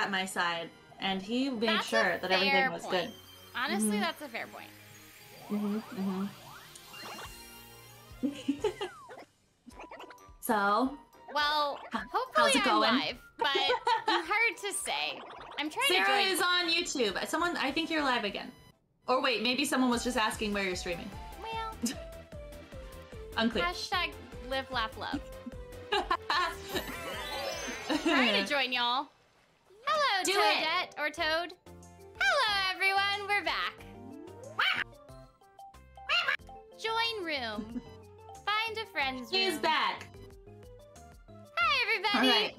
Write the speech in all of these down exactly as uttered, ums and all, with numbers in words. at my side, and he made that's sure that everything was point. Good. Honestly, mm-hmm. that's a fair point. Mm-hmm. Mm-hmm. So. Well, hopefully I'm going? live, but it's hard to say. I'm trying Sarah to Sarah is on YouTube. Someone, I think you're live again. Or wait, maybe someone was just asking where you're streaming. Well. Unclear. Hashtag live, laugh, love. Trying to join y'all. Hello, Do Toadette it. or Toad. Hello, everyone. We're back. Join room. Find a friend's room. He's back. Hi, everybody. All right.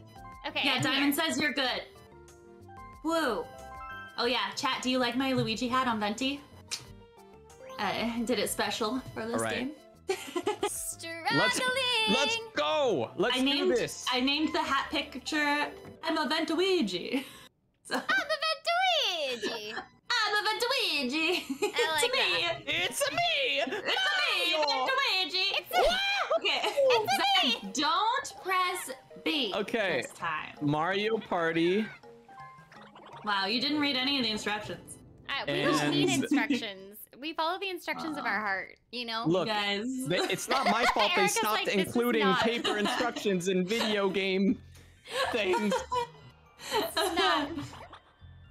Okay. Yeah, I'm Diamond here. Says you're good. Woo. Oh yeah, chat. Do you like my Luigi hat on Venti? I did it special for this right. game. Struggling. Let's, let's go. Let's I do named, this. I named the hat picture. I'm a Ventuigi. So. I'm a Ventuigi. I'm a Ventuigi. It's like me. That. It's a me. It's a me. Ventuigi. It's a okay. It's a me. Don't press B. Okay. This time. Mario Party. Wow, you didn't read any of the instructions. Uh, we and... don't need instructions. We follow the instructions uh, of our heart, you know? Look, guys. They, it's not my fault they stopped like, including paper instructions in video game things.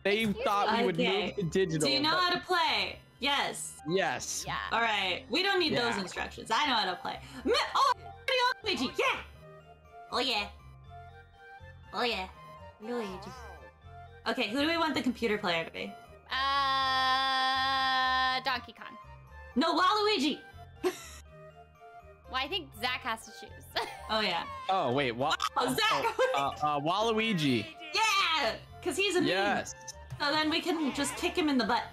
They Excuse thought me. we would okay. move to digital. Do you know but... how to play? Yes. Yes. Yeah. All right. We don't need yeah. those instructions. I know how to play. Oh, Luigi. Yeah. Oh, yeah. Oh, yeah. Luigi. Okay, who do we want the computer player to be? Uh, Donkey Kong. No, Waluigi! Well, I think Zach has to choose. Oh, yeah. Oh, wait. Wa oh, Zach! Oh, uh, uh, Waluigi. Yeah! Because he's a yes. meme. So then we can just kick him in the butt.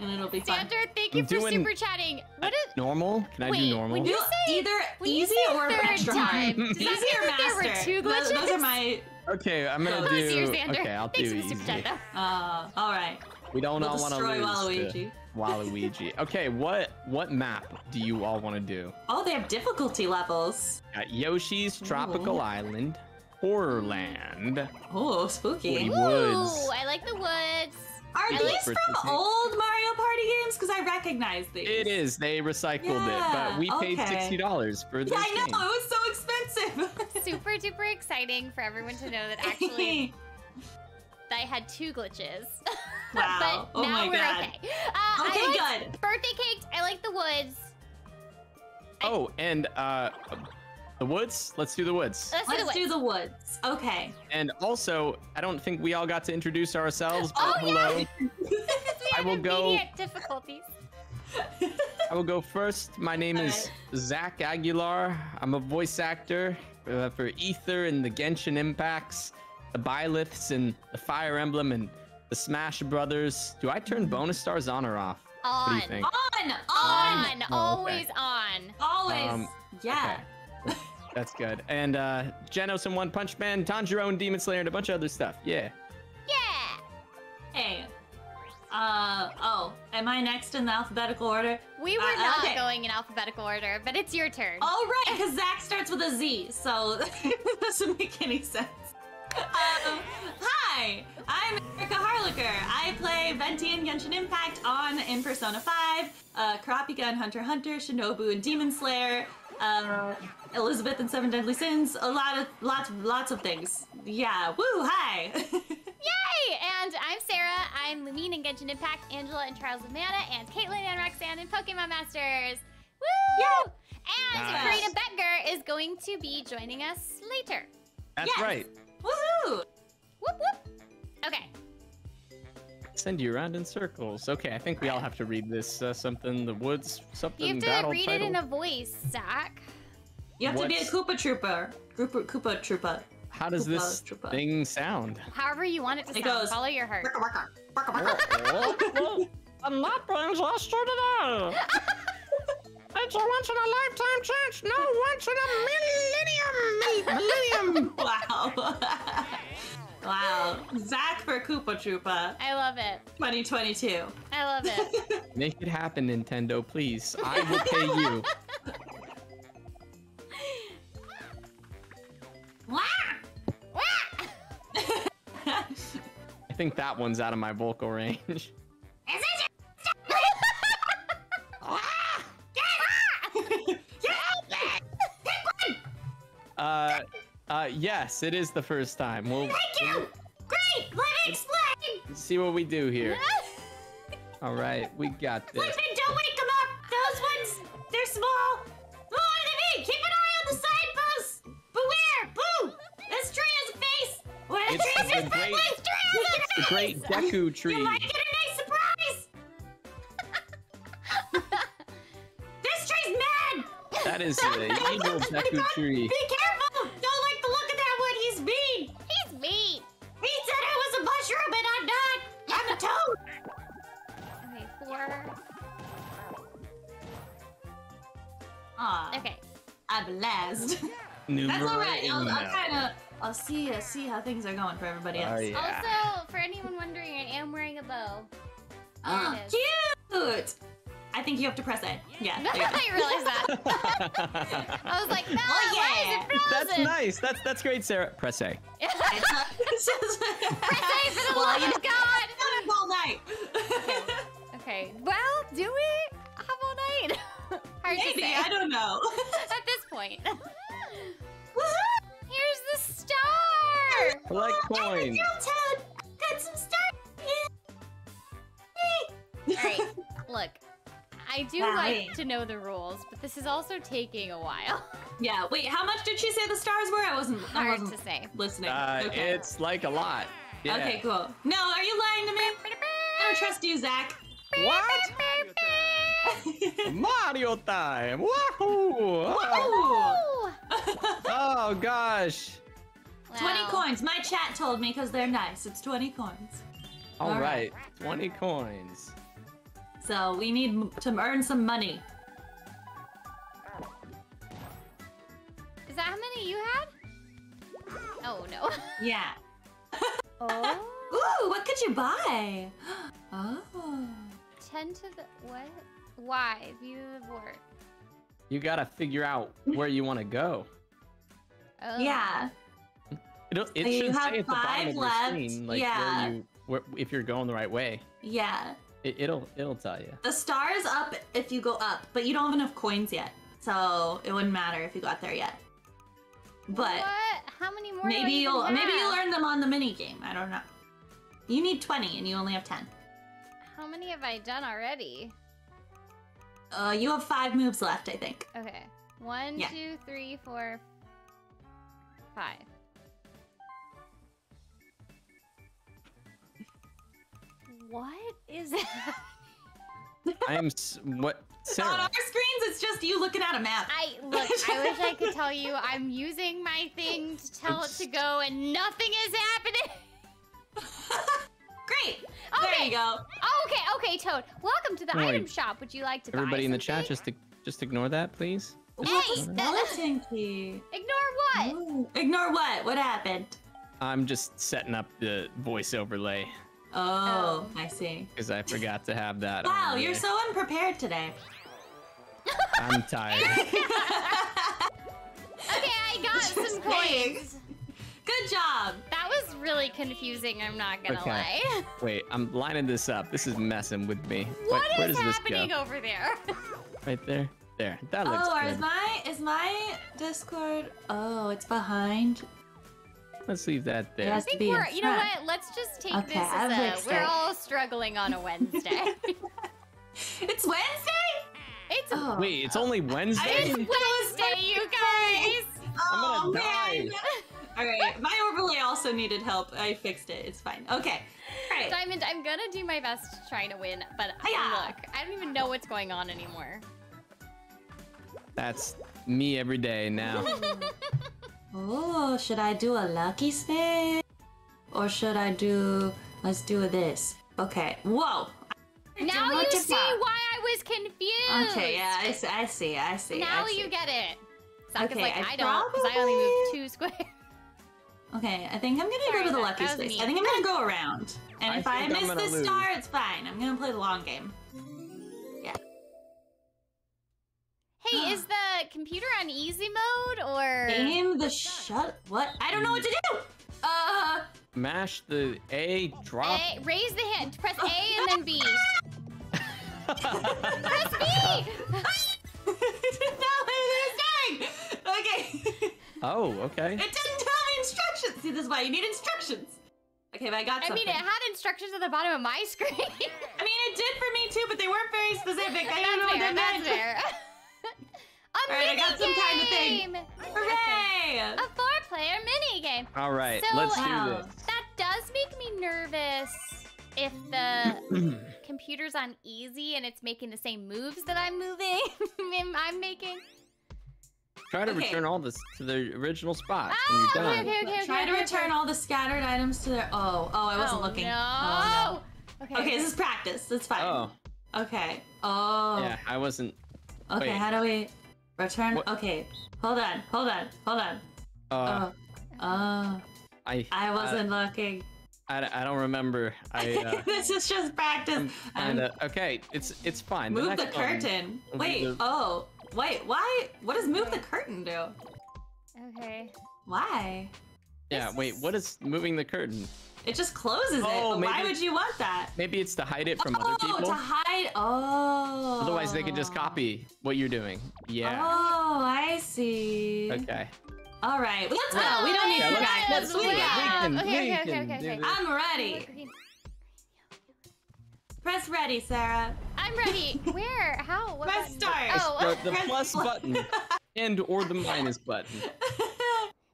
And it'll be fun. Sander, thank you I'm for doing super chatting. What is... Normal? Can I wait, do normal? Would you say either easy or extra hard? Easy or master? There were two glitches? Those, those are my... Okay, I'm gonna do. You, okay, I'll Thanks do easy. Uh, all right. We don't we'll all want to lose. Waluigi. The Waluigi. Okay, what what map do you all want to do? Oh, they have difficulty levels. Got Yoshi's Tropical Ooh. Island, Horrorland. Oh, spooky. Ooh, woods. I like the woods. Are I these like from old Mario Party games? Because I recognize these. It is. They recycled yeah, it, but we okay. paid sixty dollars for this. Yeah, I know. Game. It was so expensive. Super duper exciting for everyone to know that actually I had two glitches. Wow. But oh now my we're God. okay. Uh, okay, I like good. Birthday cakes. I like the woods. Oh, I... and uh, the woods. Let's do the woods. Let's, Let's do, the woods. do the woods. Okay. And also, I don't think we all got to introduce ourselves. But oh hello. Yeah. I will go. Difficulties. I will go first. My name all is right. Zach Aguilar. I'm a voice actor uh, for Aether and the Genshin Impacts, the Byleths and the Fire Emblem and the Smash Brothers. Do I turn bonus stars on or off? On. What do you think? On. On. On. Oh, always okay. on. Always. Um, yeah. Okay. That's good. And uh, Genos and One Punch Man, Tanjiro and Demon Slayer and a bunch of other stuff. Yeah. Yeah. Hey. Uh, oh, am I next in the alphabetical order? We were uh, not okay. going in alphabetical order, but it's your turn. Oh, right, because Zach starts with a Z, so it doesn't make any sense. Um, hi, I'm Erika Harlacher. I play Venti and Genshin Impact on in Persona five, uh, Karapika and Hunter x Hunter, Shinobu and Demon Slayer, um, Elizabeth and Seven Deadly Sins, a lot of, lots, lots of things. Yeah, woo, hi. Yay! And I'm Sarah, I'm Lumine and Genshin Impact, Angela and Trials of Mana, and Caitlin and Roxanne and Pokemon Masters. Woo! Yeah. And nice. Corina Boettger is going to be joining us later. That's yes. right. Woohoo! Whoop whoop! Okay. Send you around in circles. Okay, I think we all have to read this uh, something, the woods, something, you have to battle read title. It in a voice, Zach. You have What's... to be a Koopa Troopa. Koopa, Koopa Troopa. How does Koopa this Troopa. thing sound? However you want it to it sound. Goes, follow your heart. I'm not friends lost her today. It's a once in a lifetime chance. No, once in a millennium. Millennium. Wow. Wow. Zach for Koopa Troopa. I love it. twenty twenty-two. I love it. Make it happen, Nintendo, please. I will pay you. Wah! Wah! think that one's out of my vocal range. Uh, uh, yes, it is the first time. We'll, Thank you! Great! Let me explain! See what we do here. All right, we got this. Listen, don't wake them up! Those ones, they're small! Smaller than me! Keep an eye on the side posts! Beware! Boo! This tree has a face! What a tree is this family! It's the great Deku tree! You might get a nice surprise! This tree's mad! That is the evil Deku tree. Be careful! Don't like the look of that one! He's mean! He's mean! He said I was a mushroom and I'm not! I'm a toad! Okay, four. Aw. Okay. I'm last. That's alright. I'll, I'll kinda... I'll see, uh, see how things are going for everybody else. Oh, yeah. Also, for anyone wondering, I am wearing a bow. Oh, cute! I think you have to press it. Yeah. No, yeah. I didn't realize that. I was like, no, oh, yeah. Why is it frozen? That's nice. That's that's great, Sarah. Press A. It's not, it's just... Press A for the well, love of God. Have all night. Okay. Okay. Well, do we have all night? Hard Maybe, to say. I don't know. At this point. Here's the star. Collect oh, coins. I'm a girl toad. I've got some stars. Hey. All right. Look. I do wow. like to know the rules, but this is also taking a while. Yeah, wait, how much did she say the stars were? I wasn't, I Hard wasn't to say. listening. Uh, okay. It's like a lot. Yeah. Okay, cool. No, are you lying to me? I don't trust you, Zach. What? Mario time! Woohoo! Woohoo! Oh, gosh. Wow. twenty coins. My chat told me because they're nice. It's twenty coins. All, All right. right, twenty coins. So we need to earn some money. Is that how many you had? Oh no. Yeah. Oh. Ooh, what could you buy? Oh. Ten to the what? Why? View the board. You gotta figure out where you want to go. Oh. Yeah. It, it so should say at the bottom of the screen, like yeah. where you, where, if you're going the right way. Yeah. It, it'll it'll tell you. The star's up if you go up, but you don't have enough coins yet, so it wouldn't matter if you got there yet. But what? How many more? Maybe you'll have? maybe you'll earn them on the mini game. I don't know. You need twenty, and you only have ten. How many have I done already? Uh, you have five moves left, I think. Okay, one, yeah. two, three, four, five. What is that? I am s what? Sarah. On our screens, it's just you looking at a map. I look. I wish I could tell you. I'm using my thing to tell it's... it to go, and nothing is happening. Great. Okay. There you go. Oh, okay. Okay, Toad. Welcome to the no, item shop. Would you like to? Everybody buy in the chat, just to, just ignore that, please. Just hey, that... Ignore what? No. Ignore what? What happened? I'm just setting up the voice overlay. Oh, oh, I see. Because I forgot to have that. Wow, you're so unprepared today. I'm tired. Okay, I got some coins. Good job. That was really confusing, I'm not going to okay. lie. Wait, I'm lining this up. This is messing with me. What Wait, where is does happening this go? over there? Right there? There. That looks oh, good. Oh, is my, is my Discord... Oh, it's behind... Let's leave that there. I think we're, you know what, let's just take okay, this as a, we're all struggling on a Wednesday. It's Wednesday? It's oh. Wait, it's only Wednesday? It's Wednesday, you guys! Oh, I'm gonna man. die. All right, my overlay also needed help. I fixed it, it's fine. Okay, all right. Diamond, I'm gonna do my best trying to win, but Hi-ya. look, I don't even know what's going on anymore. That's me every day now. Oh, should I do a lucky spin? Or should I do... Let's do this. Okay. Whoa! Now you see why I was confused! Okay, yeah, I see, I see, I see. Now I see. You get it. Sokka's okay, like, I, I don't, because probably... I only moved two squares. Okay, I think I'm gonna Sorry, go to the lucky space. Neat. I think I'm gonna go around. And I if I miss this lose. star, it's fine. I'm gonna play the long game. Yeah. Hey, is the computer on easy mode or... Name the shut... What? I don't know what to do! Uh, mash the A, drop. A, raise the hand. Press A and then B. Press B! It didn't know what it was doing! Okay. Oh, okay. It didn't tell me instructions! See, this is why you need instructions. Okay, but I got something. I mean, it had instructions at the bottom of my screen. I mean, it did for me too, but they weren't very specific. I don't know what they meant. That's fair. Alright, I got some kind of thing. Hooray! A four-player minigame. Alright, so, let's do this. That does make me nervous if the computer's on easy and it's making the same moves that I'm moving. I'm making. Try to okay. return all this to the original spot. Oh, and you're done. Okay, okay, okay, Try okay, to okay, return okay. all the scattered items to their. Oh, oh, I wasn't oh, looking. No. Oh, no. Okay. Okay, this is practice. That's fine. Oh. Okay. Oh. Yeah, I wasn't. Okay, wait. How do we return? What? Okay. Hold on. Hold on. Hold on. Uh, oh. Oh. I. I wasn't uh, looking. I, I don't remember. I, uh, this is just practice. And um, okay, it's it's fine. Move the, the curtain. One, wait. The, oh. Wait, why? What does move the curtain do? Okay. Why? Yeah, this wait, what is moving the curtain? It just closes oh, it, but why would you want that? Maybe it's to hide it from oh, other people. Oh, to hide, oh. Otherwise they could just copy what you're doing. Yeah. Oh, I see. Okay. All right, let's go. Oh, we don't need to practice. We can, okay, okay, okay, okay, okay. I'm ready. Press ready, Sarah. I'm ready. Where? How? What Press button? Start. Oh. The, the plus button and or the minus button.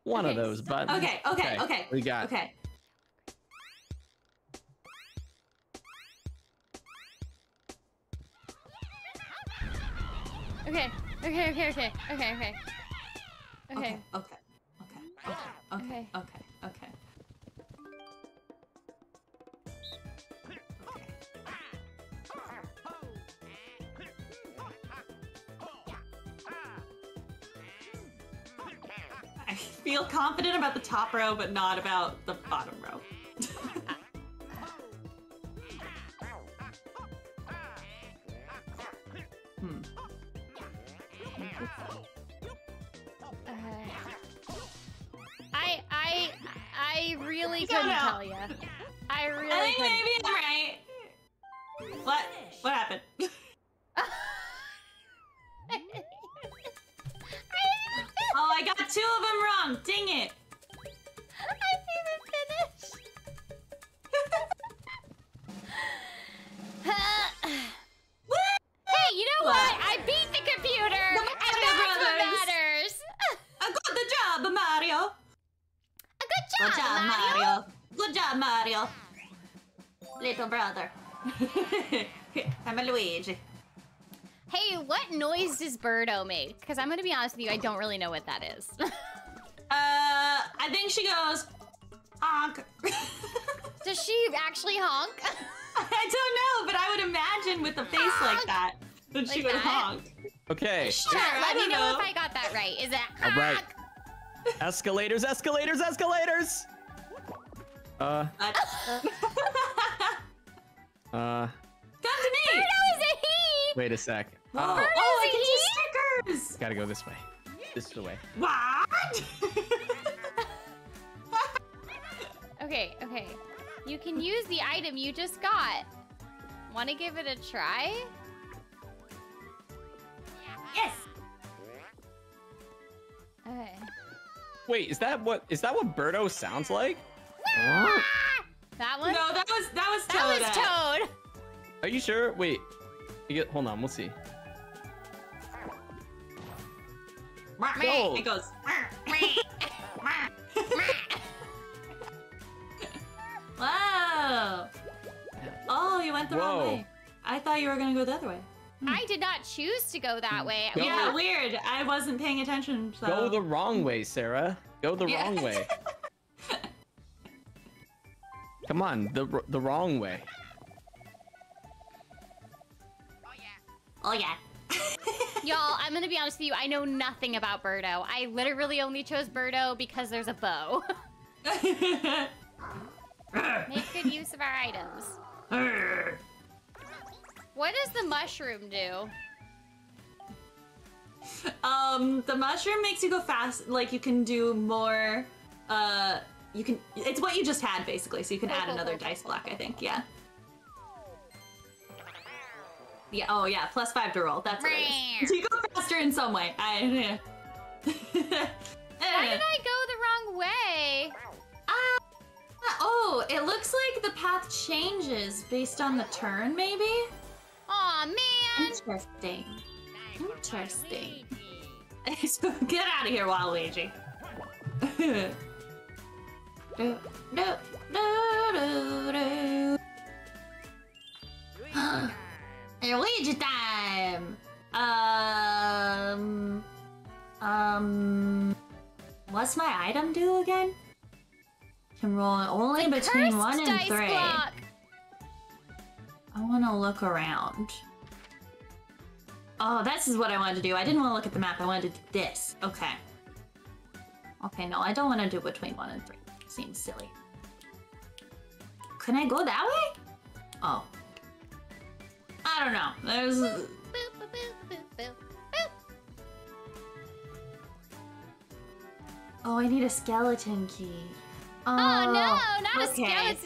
One okay, of those buttons. Okay, okay, okay, okay. We got Okay. Okay, okay, okay, okay, okay, okay. Okay, okay, okay, okay, okay, okay, okay, okay. Feel confident about the top row, but not about the bottom row. hmm. uh, I I I really couldn't tell you. I really. I think maybe I'm right. What? What happened? Oh, I got two of them wrong. Dang it. I didn't finish. Hey, you know what? what? I beat the computer. The and that's brothers. what matters. I got the job, Mario. A good job, good job Mario. Mario. Good job, Mario. Little brother. I'm a Luigi. Hey, what noise does Birdo make? Because I'm gonna be honest with you, I don't really know what that is. uh, I think she goes, honk. Does she actually honk? I don't know, but I would imagine with a face honk. like that, that like she would that? honk. Okay. Sure, yeah, let I me know, know if I got that right. Is that honk? All right. Escalators, escalators, escalators! Uh. Uh. uh. Come to me! Birdo is a he! Wait a sec. Oh, oh, I can do stickers! Gotta go this way. This way. What? okay, okay. You can use the item you just got. Wanna give it a try? Yes! Okay. Wait, is that what is that what Birdo sounds like? Ah! That one? No, that was that was Toad. That was Toad. Are you sure? Wait. You get, hold on, we'll see. It goes. Whoa. Oh, you went the Whoa. wrong way. I thought you were going to go the other way. Hmm. I did not choose to go that way. Go. Yeah, weird. I wasn't paying attention. So. Go the wrong way, Sarah. Go the yeah. wrong way. Come on, the the wrong way. Oh yeah. Y'all, I'm gonna be honest with you, I know nothing about Birdo. I literally only chose Birdo because there's a bow. Make good use of our items. What does the mushroom do? Um, the mushroom makes you go fast, like you can do more, uh, you can, it's what you just had basically, so you can add another dice block, I think, yeah. Yeah, oh yeah, plus five to roll, that's what it is. So you go faster in some way. I, yeah. Why did I go the wrong way? Uh, oh, it looks like the path changes based on the turn, maybe? Aw, man! Interesting. Interesting. So get out of here, Waluigi. Do, do, do, do, do. Luigi time! Um... Um... What's my item do again? Can roll only the between one and three. Block. I want to look around. Oh, this is what I wanted to do. I didn't want to look at the map. I wanted to do this. Okay. Okay, no, I don't want to do between one and three. Seems silly. Can I go that way? Oh. I don't know. There's. Boop, boop, boop, boop, boop, boop. Oh, I need a skeleton key. Oh, oh no, not okay. a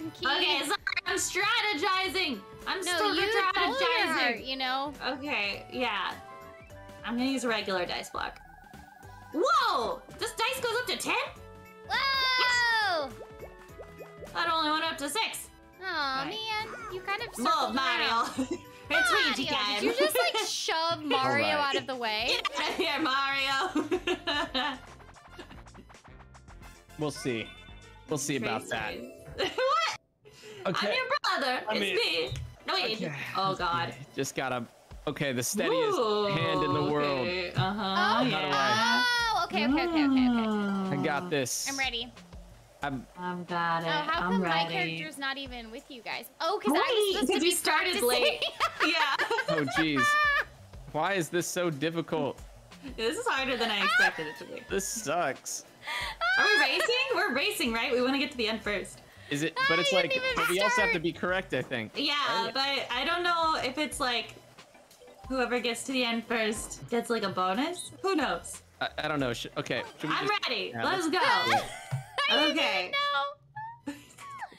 skeleton key. Okay, sorry, I'm strategizing. I'm no, still you strategizing. Her, you know. Okay, yeah. I'm gonna use a regular dice block. Whoa! This dice goes up to ten? Whoa! Yes. That only went up to six. Oh right. Man, you kind of circled Mario. It's Luigi time. Did you just like shove Mario right. out of the way? Get out of here, Mario. We'll see. We'll see Crazy. about that. What? Okay. I'm your brother. I mean, it's me. No, wait. Okay. Oh God. Just gotta. Okay, the steadiest Ooh, hand in the world. Okay. Uh huh. Oh, yeah. oh okay, okay, okay, okay, okay. I got this. I'm ready. I'm. I'm got it. Oh, how I'm come ready. my character's not even with you guys? Oh, because I was supposed to be started late. Yeah. Oh, jeez. Why is this so difficult? This is harder than I expected it to be. This sucks. Are we racing? We're racing, right? We want to get to the end first. Is it? But it's like we also have to be correct, I think. Yeah, right? But I don't know if it's like whoever gets to the end first gets like a bonus. Who knows? I, I don't know. Okay. Should we I'm just... ready. Yeah, let's, let's go. go. Okay.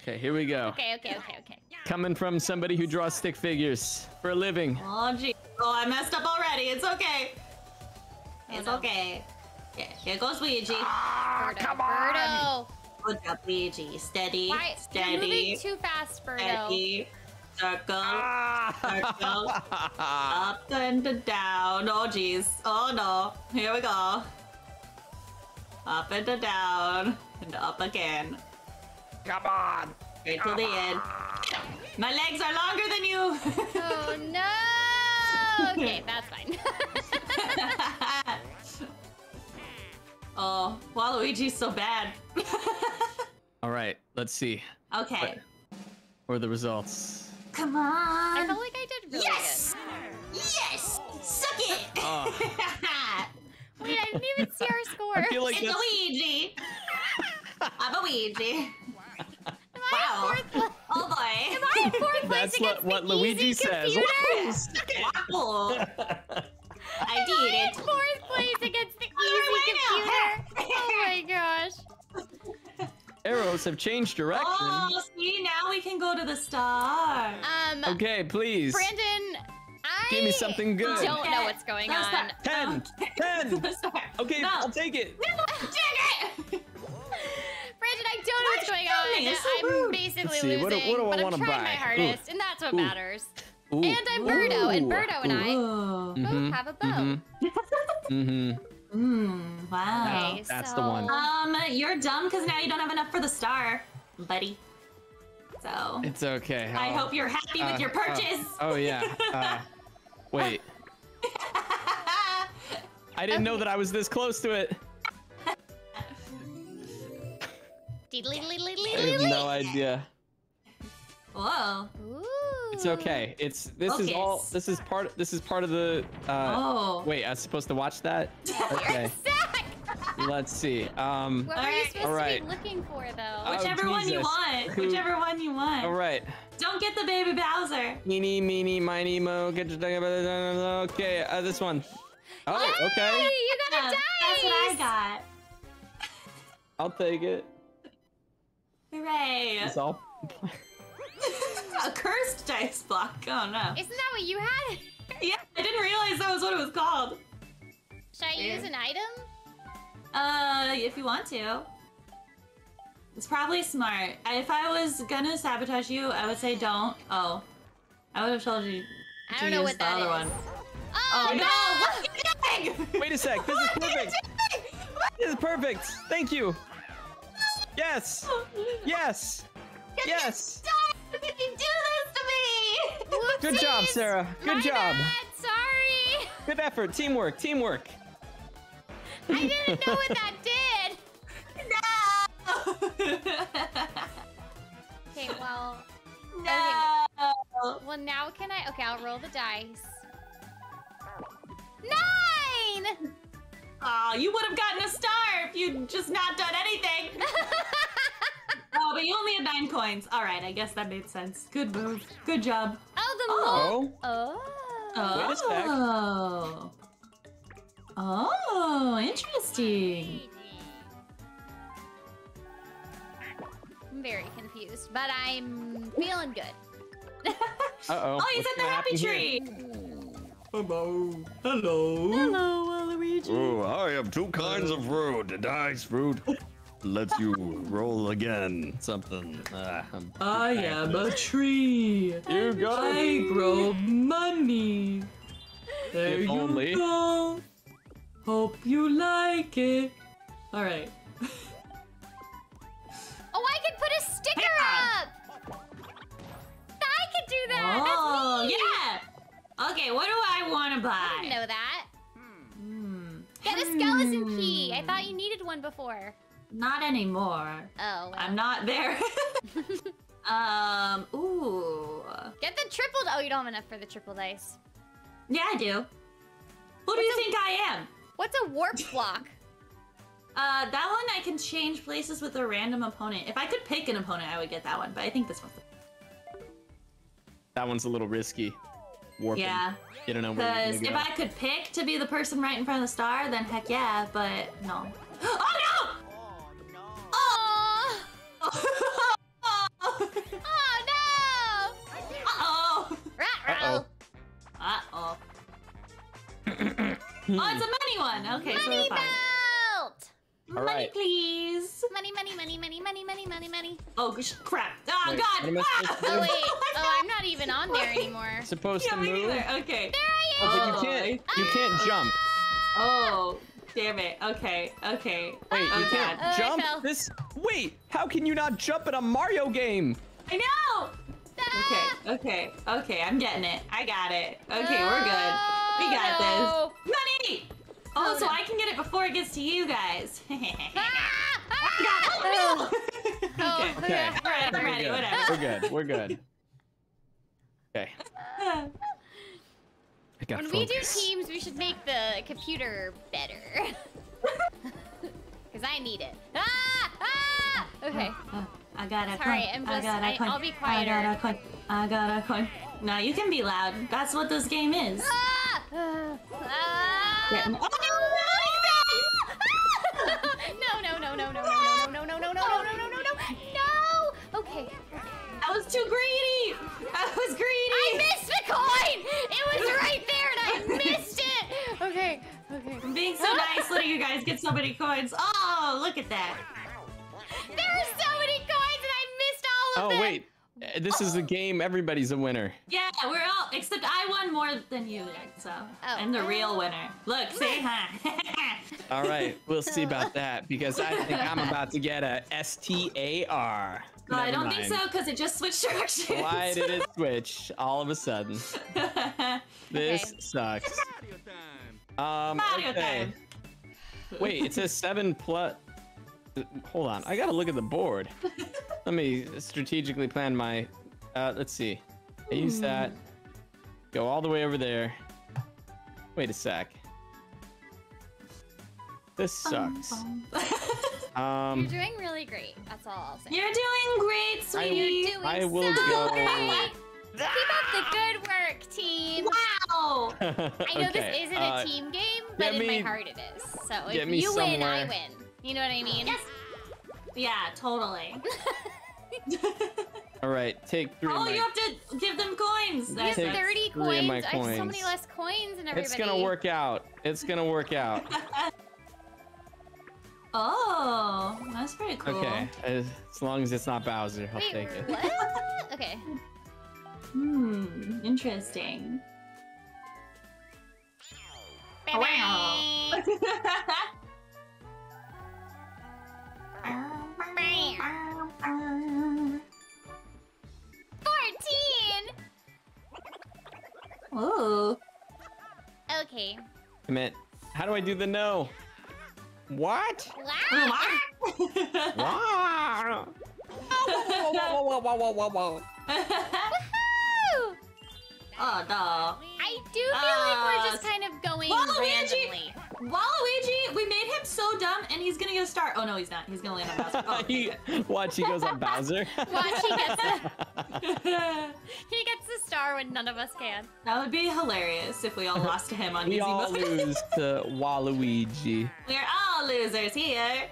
Okay, here we go. Okay, okay, okay, okay. Coming from somebody who draws stick figures for a living. Oh, gee. Oh, I messed up already. It's okay. It's okay. Yeah, here goes Luigi. Ah, Birdo, come on! Birdo. Good job, Luigi. Steady, Why? steady. You're moving too fast, Birdo. Steady. Circle, ah. circle. Up and down. Oh, jeez. Oh, no. Here we go. Up and down. And up again. Come on! Wait till the end. My legs are longer than you! Oh no! Okay, that's fine. Oh, Waluigi's so bad. Alright, let's see. Okay. What, what are the results? Come on! I felt like I did really yes! good. Yes! Yes! Suck it! Oh. Wait, I didn't even see our score. I feel like it's Luigi! I'm a Luigi. Wow. Wow. Oh boy. Am I in fourth place? That's what, what Luigi says. Wow. I Am did I it. in fourth place against the easy oh, computer. Oh my gosh. Arrows have changed direction. Oh, see, now we can go to the star. Um. Okay, please. Brandon, I give me something good. I don't know what's going no, on. Ten. No. Ten. Okay, no. I'll take it. No, dang it. Brandon, I don't know what's going on. So I'm basically losing, what do, what do I but I'm trying buy? my hardest, Ooh. and that's what Ooh. matters. Ooh. And I'm Birdo, Ooh. and Birdo and Ooh. I both mm-hmm. have a bow. Mm-hmm. mm-hmm. Mm, wow. Okay, that's so... the one. Um, you're dumb because now you don't have enough for the star, buddy. So it's okay. I'll... I hope you're happy uh, with your purchase. Uh, oh yeah. Uh, wait. I didn't okay. know that I was this close to it. I have no idea. Whoa. Ooh. It's okay. It's this Focus. is all this is part this is part of the uh oh. wait, I was supposed to watch that? Okay. Let's see. Um What were you supposed right. to be looking for though? Whichever oh, one you want. Who... Whichever one you want. All right. Don't get the baby Bowser. Meeny meeny miny mo. Get your thing about Okay, uh, this one. Oh, Yay! okay. You got a dice. That's what I got. I'll take it. Hooray! It's all... A cursed dice block. Oh no. Isn't that what you had? Yeah, I didn't realize that was what it was called. Should I Weird. use an item? Uh, if you want to. It's probably smart. If I was gonna sabotage you, I would say don't. Oh. I would have told you to I don't use know what the that other is. one. Oh, oh no! no! What are you doing? Wait a sec, this is perfect. This is perfect. Thank you. Yes. Yes. Yes. yes. Did you do this to me? Whoopsies. Good job, Sarah. Good My job. Bad. Sorry. Good effort. Teamwork. Teamwork. I didn't know what that did. No. Okay. Well. No. Okay. Well, now can I? Okay, I'll roll the dice. Nine. Oh, you would have gotten a star if you'd just not done anything. Oh, but you only had nine coins. All right, I guess that made sense. Good move. Good job. Oh, the oh. oh. Oh. Wait a sec. Oh. Oh, interesting. I'm very confused, but I'm feeling good. Uh-oh. Oh, he's What's at the happy tree. Hello. Hello. Hello, Waluigi. Oh, I have two kinds of fruit. Dice fruit. Let's you roll again. Something. Uh, I am a tree. You go. I grow money. There if you only. go. Hope you like it. All right. Oh, I can put a sticker yeah. up. I can do that. Oh, that's me. Yeah. Okay, what do I want to buy? I didn't know that. Hmm. Get a skeleton hmm. key. I thought you needed one before. Not anymore. Oh. Well. I'm not there. um. Ooh. Get the triple. Oh, you don't have enough for the triple dice. Yeah, I do. Who What's do you think I am? What's a warp block? uh, that one I can change places with a random opponent. If I could pick an opponent, I would get that one. But I think this one's. That one's a little risky. Warping. Yeah, you don't know where because if go. I could pick to be the person right in front of the star, then heck yeah, but no. Oh no! Oh no! Oh! Oh, oh. Oh no! Uh-oh! Uh-oh! Uh-oh. Oh, it's a money one! Okay, money so we're fine. Belt! Money, right. please! Money, money, money, money, money, money, money, money. Oh, crap. Oh, wait, God! Ah! Oh, wait. Oh, I'm not even on there anymore. Supposed yeah, to move? Okay. There I am! Oh, but you can't, you can't ah! jump. Oh, damn it. Okay, okay. Wait, oh, you can't God. jump? Oh, this. Wait, how can you not jump in a Mario game? I know! Ah! Okay, okay, okay. I'm getting it. I got it. Okay, oh, we're good. We got no. this. Money! Oh, oh, so no. I can get it before it gets to you guys. Ah! Ah! I got it. No. Okay. Okay. okay. All right, I'm ready. Whatever. We're good. We're good. Okay. Uh, I got when focus. we do teams, we should make the computer better. Because I need it. Ah! Ah! Okay. Uh, I got a Sorry, coin. I'm just, I got a I, coin. I'll be quieter. I got a coin. I got a coin. No, you can be loud. That's what this game is. Ah! Uh, yeah. oh, no, no, no, no, no, no, no, no, no, no, no, no, no, no, no, no, no. Okay. I was too greedy. I was greedy. I missed the coin. It was right there, and I missed it. Okay. Okay. I'm being so nice, letting you guys get so many coins. Oh, look at that. There are so many coins, and I missed all of them. Oh wait. This is a game. Everybody's a winner. Yeah, we're all except I won more than you did, so oh. I'm the real winner. Look, say hi. All right, we'll see about that because I think I'm about to get a S T A R. Well, I don't mind. think so because it just switched directions. Why did it switch all of a sudden? This okay. sucks. Um, Mario okay. time. Wait, it says seven plus. Hold on, I gotta look at the board. Let me strategically plan my. Uh, let's see. I use that. Go all the way over there. Wait a sec. This sucks. um, You're doing really great. That's all I'll say. You're doing great, sweetie. You're doing I will so go. Great. Keep up the good work, team. Wow. I know okay. this isn't uh, a team game, but in me, my heart it is. So if you somewhere. win, I win. You know what I mean? Yes. Yeah, totally. All right, take three. Oh, of my... you have to give them coins. That's take thirty coins. coins. I have so many less coins than everybody. It's gonna work out. It's gonna work out. Oh, that's pretty cool. Okay, as, as long as it's not Bowser, I'll Wait, take it. What? Okay. Hmm, interesting. Bye-bye. Wow. fourteen. Ooh. Okay. Commit. How do I do the no? What? What? Wow. Woohoo! Oh, duh. I do feel uh, like we're just kind of going Waluigi! Waluigi, we made him so dumb, and he's gonna go start. Oh no, he's not. He's gonna land on Bowser. Oh, he, watch, he goes on Bowser. Watch, he gets the, he gets the star when none of us can. That would be hilarious if we all lost to him on we easy all mode. Lose to Waluigi. We're all losers here.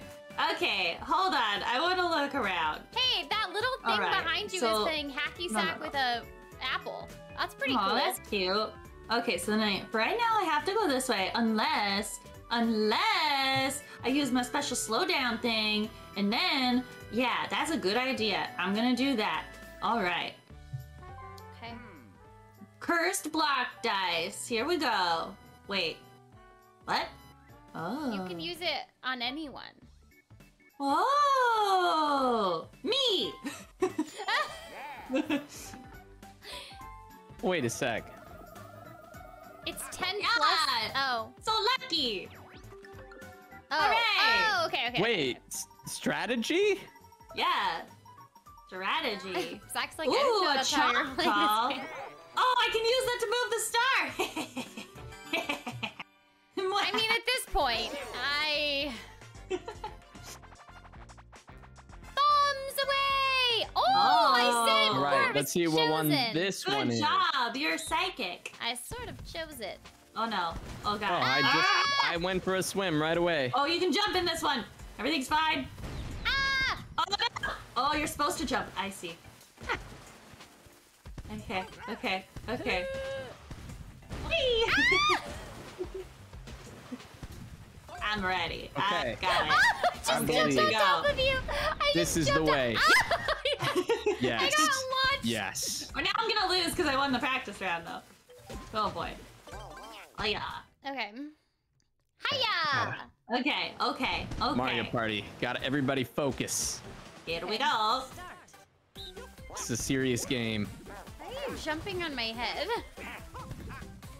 Okay, hold on. I want to look around. Hey, that little thing right. behind you so, is saying hacky sack no, no, no. with a apple. That's pretty Aww, cool. That's cute. Okay, so then I, right now I have to go this way unless, unless I use my special slowdown thing, and then, yeah, that's a good idea. I'm gonna do that. All right. Okay. Cursed block dice. Here we go. Wait, what? Oh. You can use it on anyone. Oh, me. Wait a sec. It's ten yeah. plus. Oh, so lucky. Oh. Hooray. Oh, okay, okay. Wait, okay. strategy? Yeah, strategy. Zach's like, ooh, I a chop call. Oh, I can use that to move the star. I mean, at this point, I thumbs away. Oh, oh. I saved. Right. Perfect. Let's see what one this Good one is. Good job. You're psychic. I sort of chose it. Oh no. Oh god. Oh, I just ah! I went for a swim right away. Oh, you can jump in this one. Everything's fine. Ah! Oh, no. Oh, you're supposed to jump. I see. Okay. Okay. Okay. Hey! Ah! I'm ready. Okay. I've got it. Oh, I just I'm jumped on top of you. I this is the way. Oh, yes. yes. I got launched. Yes. Well, now I'm gonna lose because I won the practice round though. Oh boy. Oh yeah. Okay. Hiya. Okay. Okay. Okay. Mario Party. Got everybody focus. Here we go. This is a serious game. Why are you jumping on my head?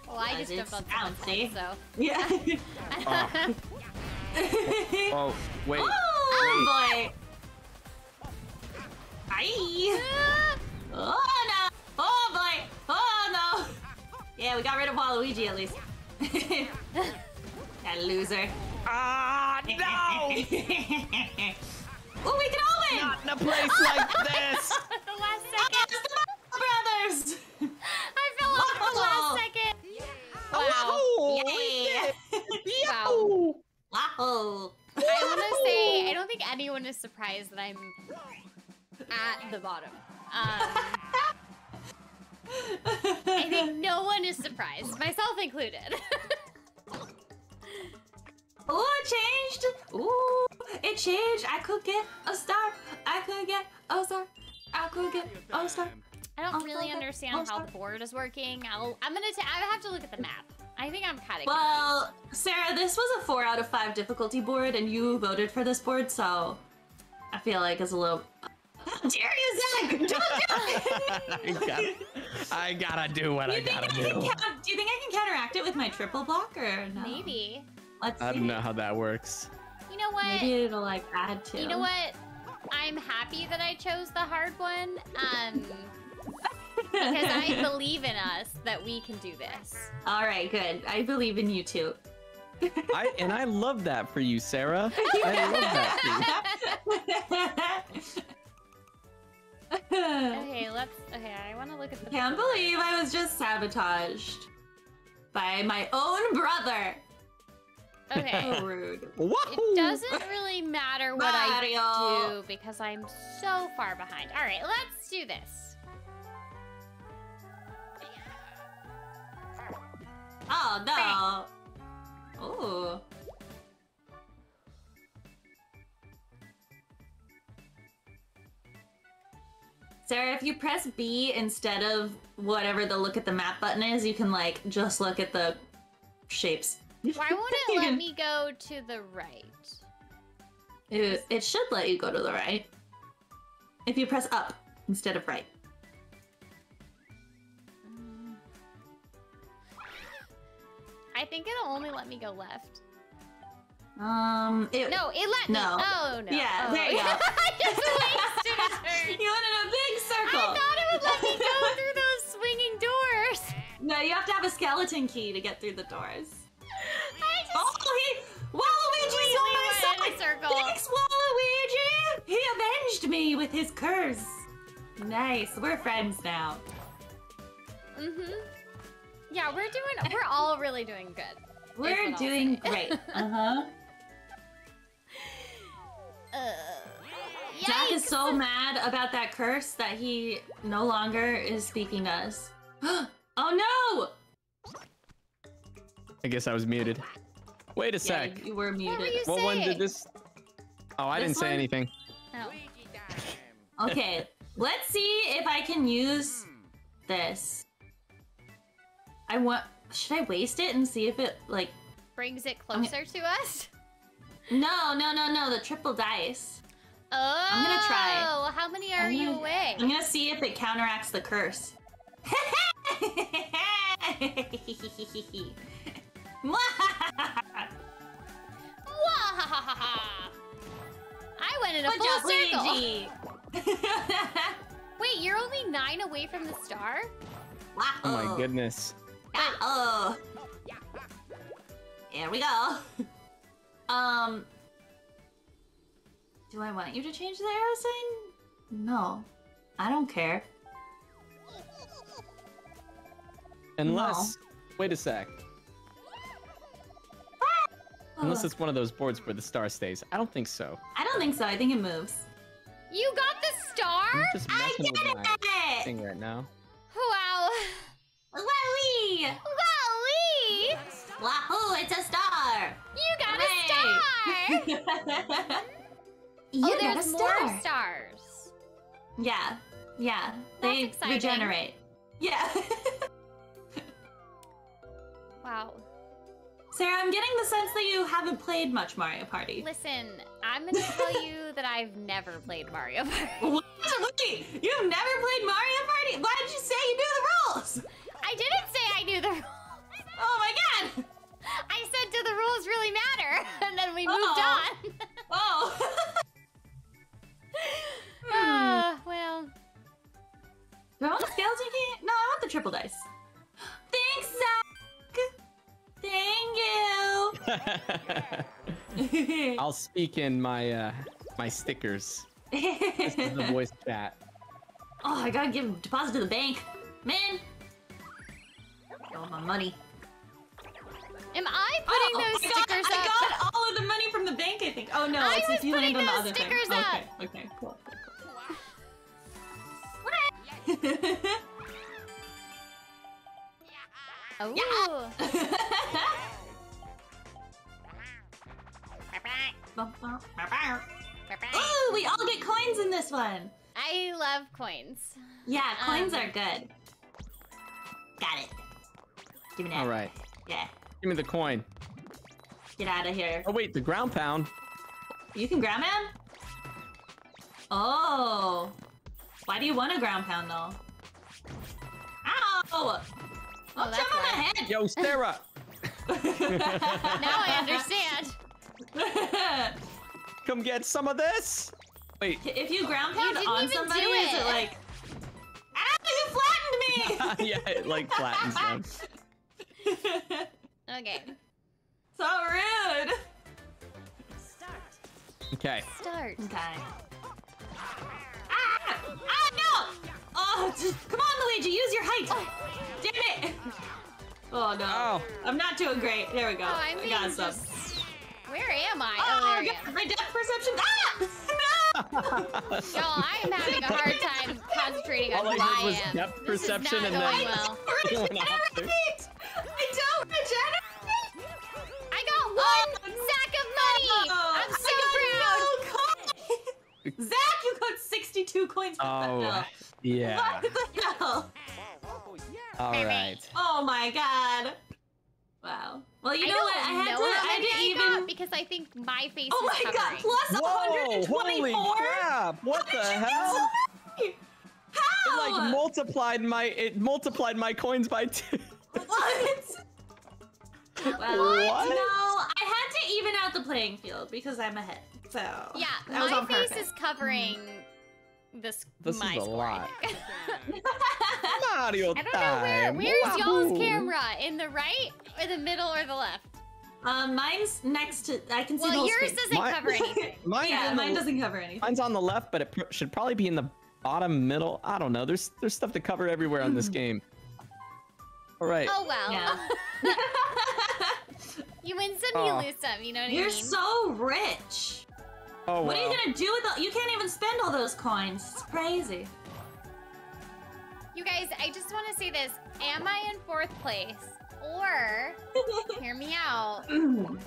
Well, I just jumped on bouncy. So. Yeah. oh. oh, wait. Oh, wait. boy. Aye. Oh, no. Oh, boy. Oh, no. Yeah, we got rid of Waluigi at least. That loser. Ah, no. Oh, we can all win. Not in a place like this. The last second. Oh, it's the Brothers. I fell off the last second. Wow. Oh, wow. Yeah. Wow. Wow. I want to say, I don't think anyone is surprised that I'm at the bottom. Um, I think no one is surprised, myself included. Oh, it changed. Ooh, it changed. I could get a star. I could get a star. I could get a star. I don't really understand how the board is working. I'll, I'm gonna t- I have to look at the map. I think I'm kind of Well, confused. Sarah, this was a four out of five difficulty board, and you voted for this board, so I feel like it's a little. How dare you, Zach? Don't do it! I, gotta, I gotta do what you I gotta I do. Count, do you think I can counteract it with my triple block, or no? Maybe. Let's see. I don't know how that works. You know what? Maybe it'll like add to. You know what? I'm happy that I chose the hard one. Um. Because I believe in us that we can do this. All right, good. I believe in you too. I and I love that for you, Sarah. I love that for you. Okay, let's. Okay, I want to look at the. Can't board. believe I was just sabotaged by my own brother. Okay. So rude. It doesn't really matter what Mario. I do because I'm so far behind. All right, let's do this. Oh no! Ooh. Sarah, if you press B instead of whatever the look at the map button is, you can like just look at the shapes. Why won't it let me go to the right? It, it should let you go to the right. If you press up instead of right. Um, I think it'll only let me go left. Um, it, no, it let no. me. Oh, no. Yeah, oh. there you go. I just wasted a turn. You went in a big circle. I thought it would let me go through those swinging doors. No, you have to have a skeleton key to get through the doors. I just... Oh, he... Waluigi's on my side. Circle. Thanks, Waluigi. He avenged me with his curse. Nice. We're friends now. Mm-hmm. Yeah, we're doing... We're all really doing good. We're doing great. Uh-huh. Uh, Zach is so mad about that curse that he no longer is speaking to us. Oh no! I guess I was muted. Wait a yeah, sec. You, you were muted. What, were you what one did this? Oh, I this didn't say one? anything. Oh. Okay, let's see if I can use this. I want. Should I waste it and see if it like brings it closer okay. to us? No, no, no, no. The triple dice. Oh, I'm gonna try. Well, how many are I'm you gonna, away? I'm gonna see if it counteracts the curse. I went in a Good full job, circle. Wait, you're only nine away from the star? Wow. Oh my goodness. Ah, oh, there we go. um, do I want you to change the arrow sign? No, I don't care. Unless, no. wait a sec. Ah! Unless it's one of those boards where the star stays. I don't think so. I don't think so. I think it moves. You got the star? I'm just messing I did with my it! Thing right now. Wow. Wowee! Wowee! Wahoo! It's a star! You got Hooray. a star! you oh, there's a star. more stars. Yeah, yeah. That's they exciting. regenerate. Yeah. Wow. Sarah, I'm getting the sense that you haven't played much Mario Party. Listen, I'm gonna tell you that I've never played Mario Party. What? Luigi, you've never played Mario Party? Why did you say you knew the rules? I didn't say I knew the rules. Oh my god! I said, do the rules really matter? And then we moved oh. on. Oh. uh, well. Do I want the skeleton key? No, I want the triple dice. Thanks, Zach. Thank you. I'll speak in my uh, my stickers. This is the voice chat. Oh, I gotta give deposit to the bank, man. All my money. Am I putting oh, those oh stickers God, up? I got all of the money from the bank, I think. Oh no, I it's if you land on the other thing. Okay, okay, cool. What? Oh. Yeah. Ooh, we all get coins in this one. I love coins. Yeah, coins um, are good. Got it. Give me that. All right. Yeah. Give me the coin. Get out of here. Oh wait, the ground pound. You can ground pound? Oh. Why do you want a ground pound though? Ow! Oh, oh jump on my head. Yo, Sarah. Now I understand. Come get some of this. Wait. If you ground pound you on somebody, it. is it like? Ow! You flattened me. Yeah, it like flattens them. Okay. So rude. Start. Okay. Start. Okay. Ah! Ah no! Oh, just, come on, Luigi, use your height. Oh. Damn it! Oh no. Oh. I'm not doing great. There we go. Oh, I got some. Just... Where am I? Oh, oh yeah, my depth perception. Ah! No! Y'all, I am having a hard time concentrating on who I am. All I did was depth perception and then... I don't regenerate! I don't regenerate! I got one oh, sack of money! No. I'm so I got proud! No coins. Zach, you got sixty-two coins. Oh, the yeah. What the hell? All right. Oh my god. Wow. Well, you know what? I had to. I didn't even because I think my face. Oh my god! Plus one hundred twenty-four. Holy crap! What the hell? How? It like multiplied my. It multiplied my coins by two. What? What? What? No, I had to even out the playing field because I'm ahead. So yeah, my face is covering. This, this my is a score, lot. Mario time. I don't know where. Where's y'all's camera? In the right, or the middle, or the left? Um, mine's next to. I can see well, the whole yours screen. Doesn't mine, cover anything. Mine, yeah, mine doesn't cover anything. Mine's on the left, but it pr should probably be in the bottom middle. I don't know. There's there's stuff to cover everywhere on this game. All right. Oh well. Yeah. You win some, oh. you lose some. You know what You're I mean? You're so rich. Oh, what wow. are you gonna do with all- you can't even spend all those coins. It's crazy. You guys, I just want to say this. Am I in fourth place? Or, hear me out, am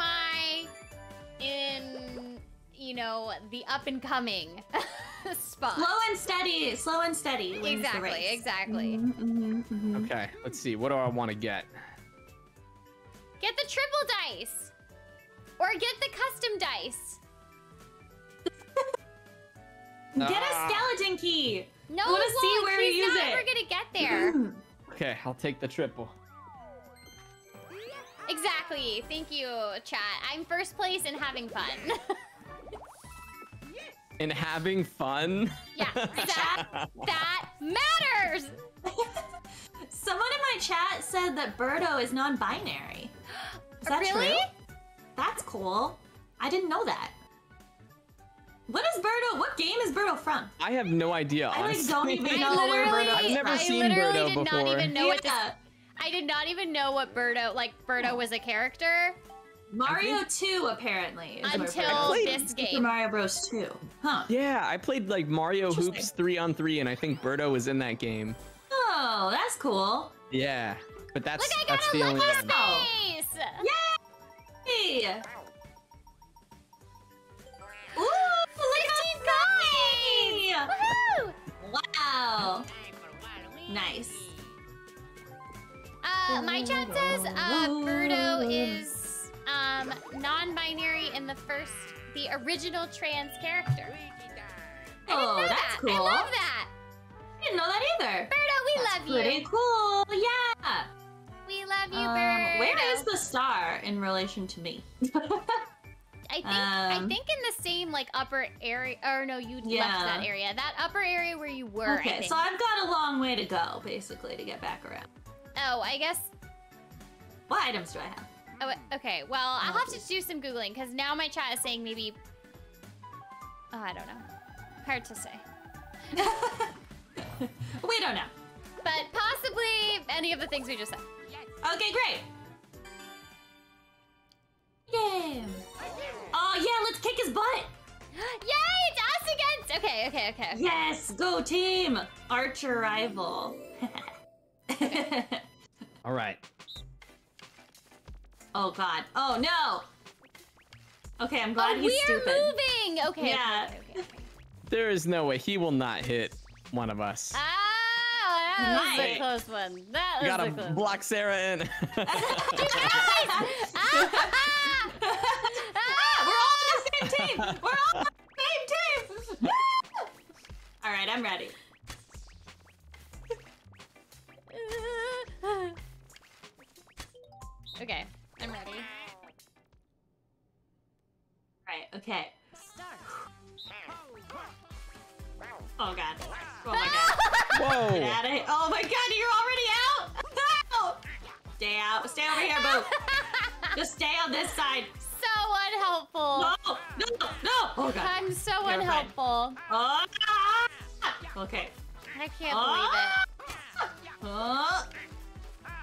I in, you know, the up and coming spot? Slow and steady, slow and steady. Exactly, exactly. Mm-hmm, mm-hmm. Okay, let's see. What do I want to get? Get the triple dice! Or get the custom dice. Get a skeleton key. No, I want to see where we use it. He's not ever gonna get there. Okay, I'll take the triple. Exactly. Thank you, chat. I'm first place in having fun. In having fun? Yeah, that, that matters. Someone in my chat said that Birdo is non-binary. Is that really? True? That's cool. I didn't know that. What is Birdo? What game is Birdo from? I have no idea. I like, don't even know where Birdo. I've never I seen Birdo before. I literally did not even know yeah. what. To, I did not even know what Birdo. Like Birdo was a character. Mario two apparently. Is Until this game. Super Mario Bros. two. Huh. Yeah, I played like Mario Hoops three on three, and I think Birdo was in that game. Oh, that's cool. Yeah, but that's Look, I got that's a the lucky only one. Space! Yeah. Hey. Ooh, fifteen coins! Woohoo! Wow. Nice. Uh, my chat says uh, Birdo is um, non-binary in the first, the original trans character. Oh, that's that. cool. I love that. I didn't know that either. Birdo, we that's love you. Pretty cool. Yeah. We love you, um, Birdo. Where is the star in relation to me? I think um, I think in the same like upper area. Or no, you yeah. left that area. That upper area where you were. Okay, I think. So I've got a long way to go basically to get back around. Oh, I guess. What items do I have? Oh, okay. Well, I'll have to do some googling because now my chat is saying maybe. Oh, I don't know. Hard to say. We don't know. But possibly any of the things we just said. Okay, great. Yay. Oh, yeah, let's kick his butt. Yay, it's us against. Okay, okay, okay. Yes, go team. Archer rival. Okay. All right. Oh, God. Oh, no. Okay, I'm glad oh, he's stupid. we are moving. Okay. Yeah. Okay, okay, okay. There is no way he will not hit one of us. Ah. That was right. a close one. That was Gotta a close block one. Sarah in. You guys! Ah, we're all on the same team! We're all on the same team! Alright, I'm ready. Okay, I'm ready. Alright, okay. Oh god. Oh my god. Whoa. Get out of here. Oh my god, you're already out? No! Stay out. Stay over here, Boo. Just stay on this side. So unhelpful. No, no, no. Oh god. I'm so Never unhelpful. Mind. Oh, ah. Okay. I can't oh. believe it. Oh.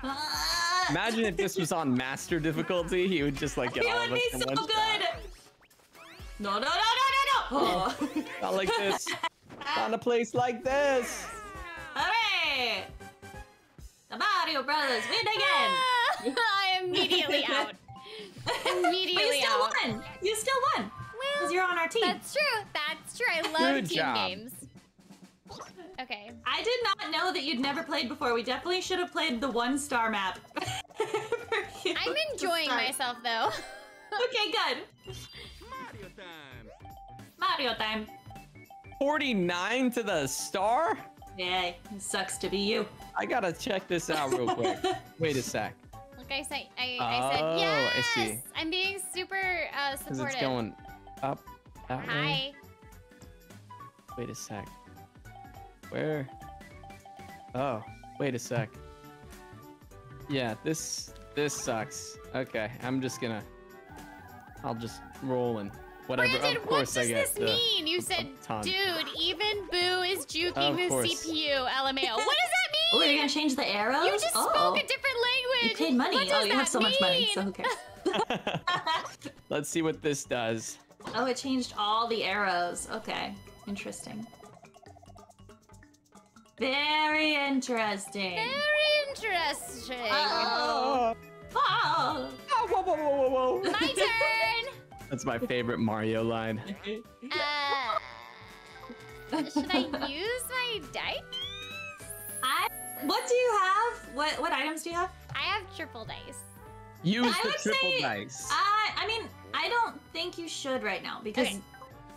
Ah. Imagine if this was on master difficulty, he would just like get he all of us. It would be so good. No, no, no, no, no, no. Oh. Not like this. Not a place like this. Hooray! The Mario Brothers win again. I immediately out. Immediately but you still out. won. You still won. Because well, you're on our team. That's true. That's true. I love Good team job. games. Okay. I did not know that you'd never played before. We definitely should have played the one star map. I'm enjoying myself though. Okay, good. Mario time. Mario time. forty-nine to the star? Yeah, it sucks to be you. I gotta check this out real quick. Wait a sec. Look, I said, I, oh, I said yes! I see. I'm being super uh, supportive. Because it's going up, that Hi. way. Wait a sec. Where? Oh, wait a sec. Yeah, this this sucks. Okay, I'm just gonna... I'll just roll and whatever. Brandon, of course what does I this get mean? The, you said, dude, even Boo is juking the C P U, L M A O. What does that mean? Oh, you're gonna change the arrows? You just oh. spoke a different language. You paid money. What does oh, you that have so mean? much money, so who cares? Let's see what this does. Oh, it changed all the arrows. Okay, interesting. Very interesting. Very interesting. Oh. Oh. Oh, whoa, whoa, whoa, whoa, whoa. My turn. That's my favorite Mario line. Uh, should I use my dice? I. What do you have? What what items do you have? I have triple dice. Use I the would triple say, dice. I I mean I don't think you should right now because okay.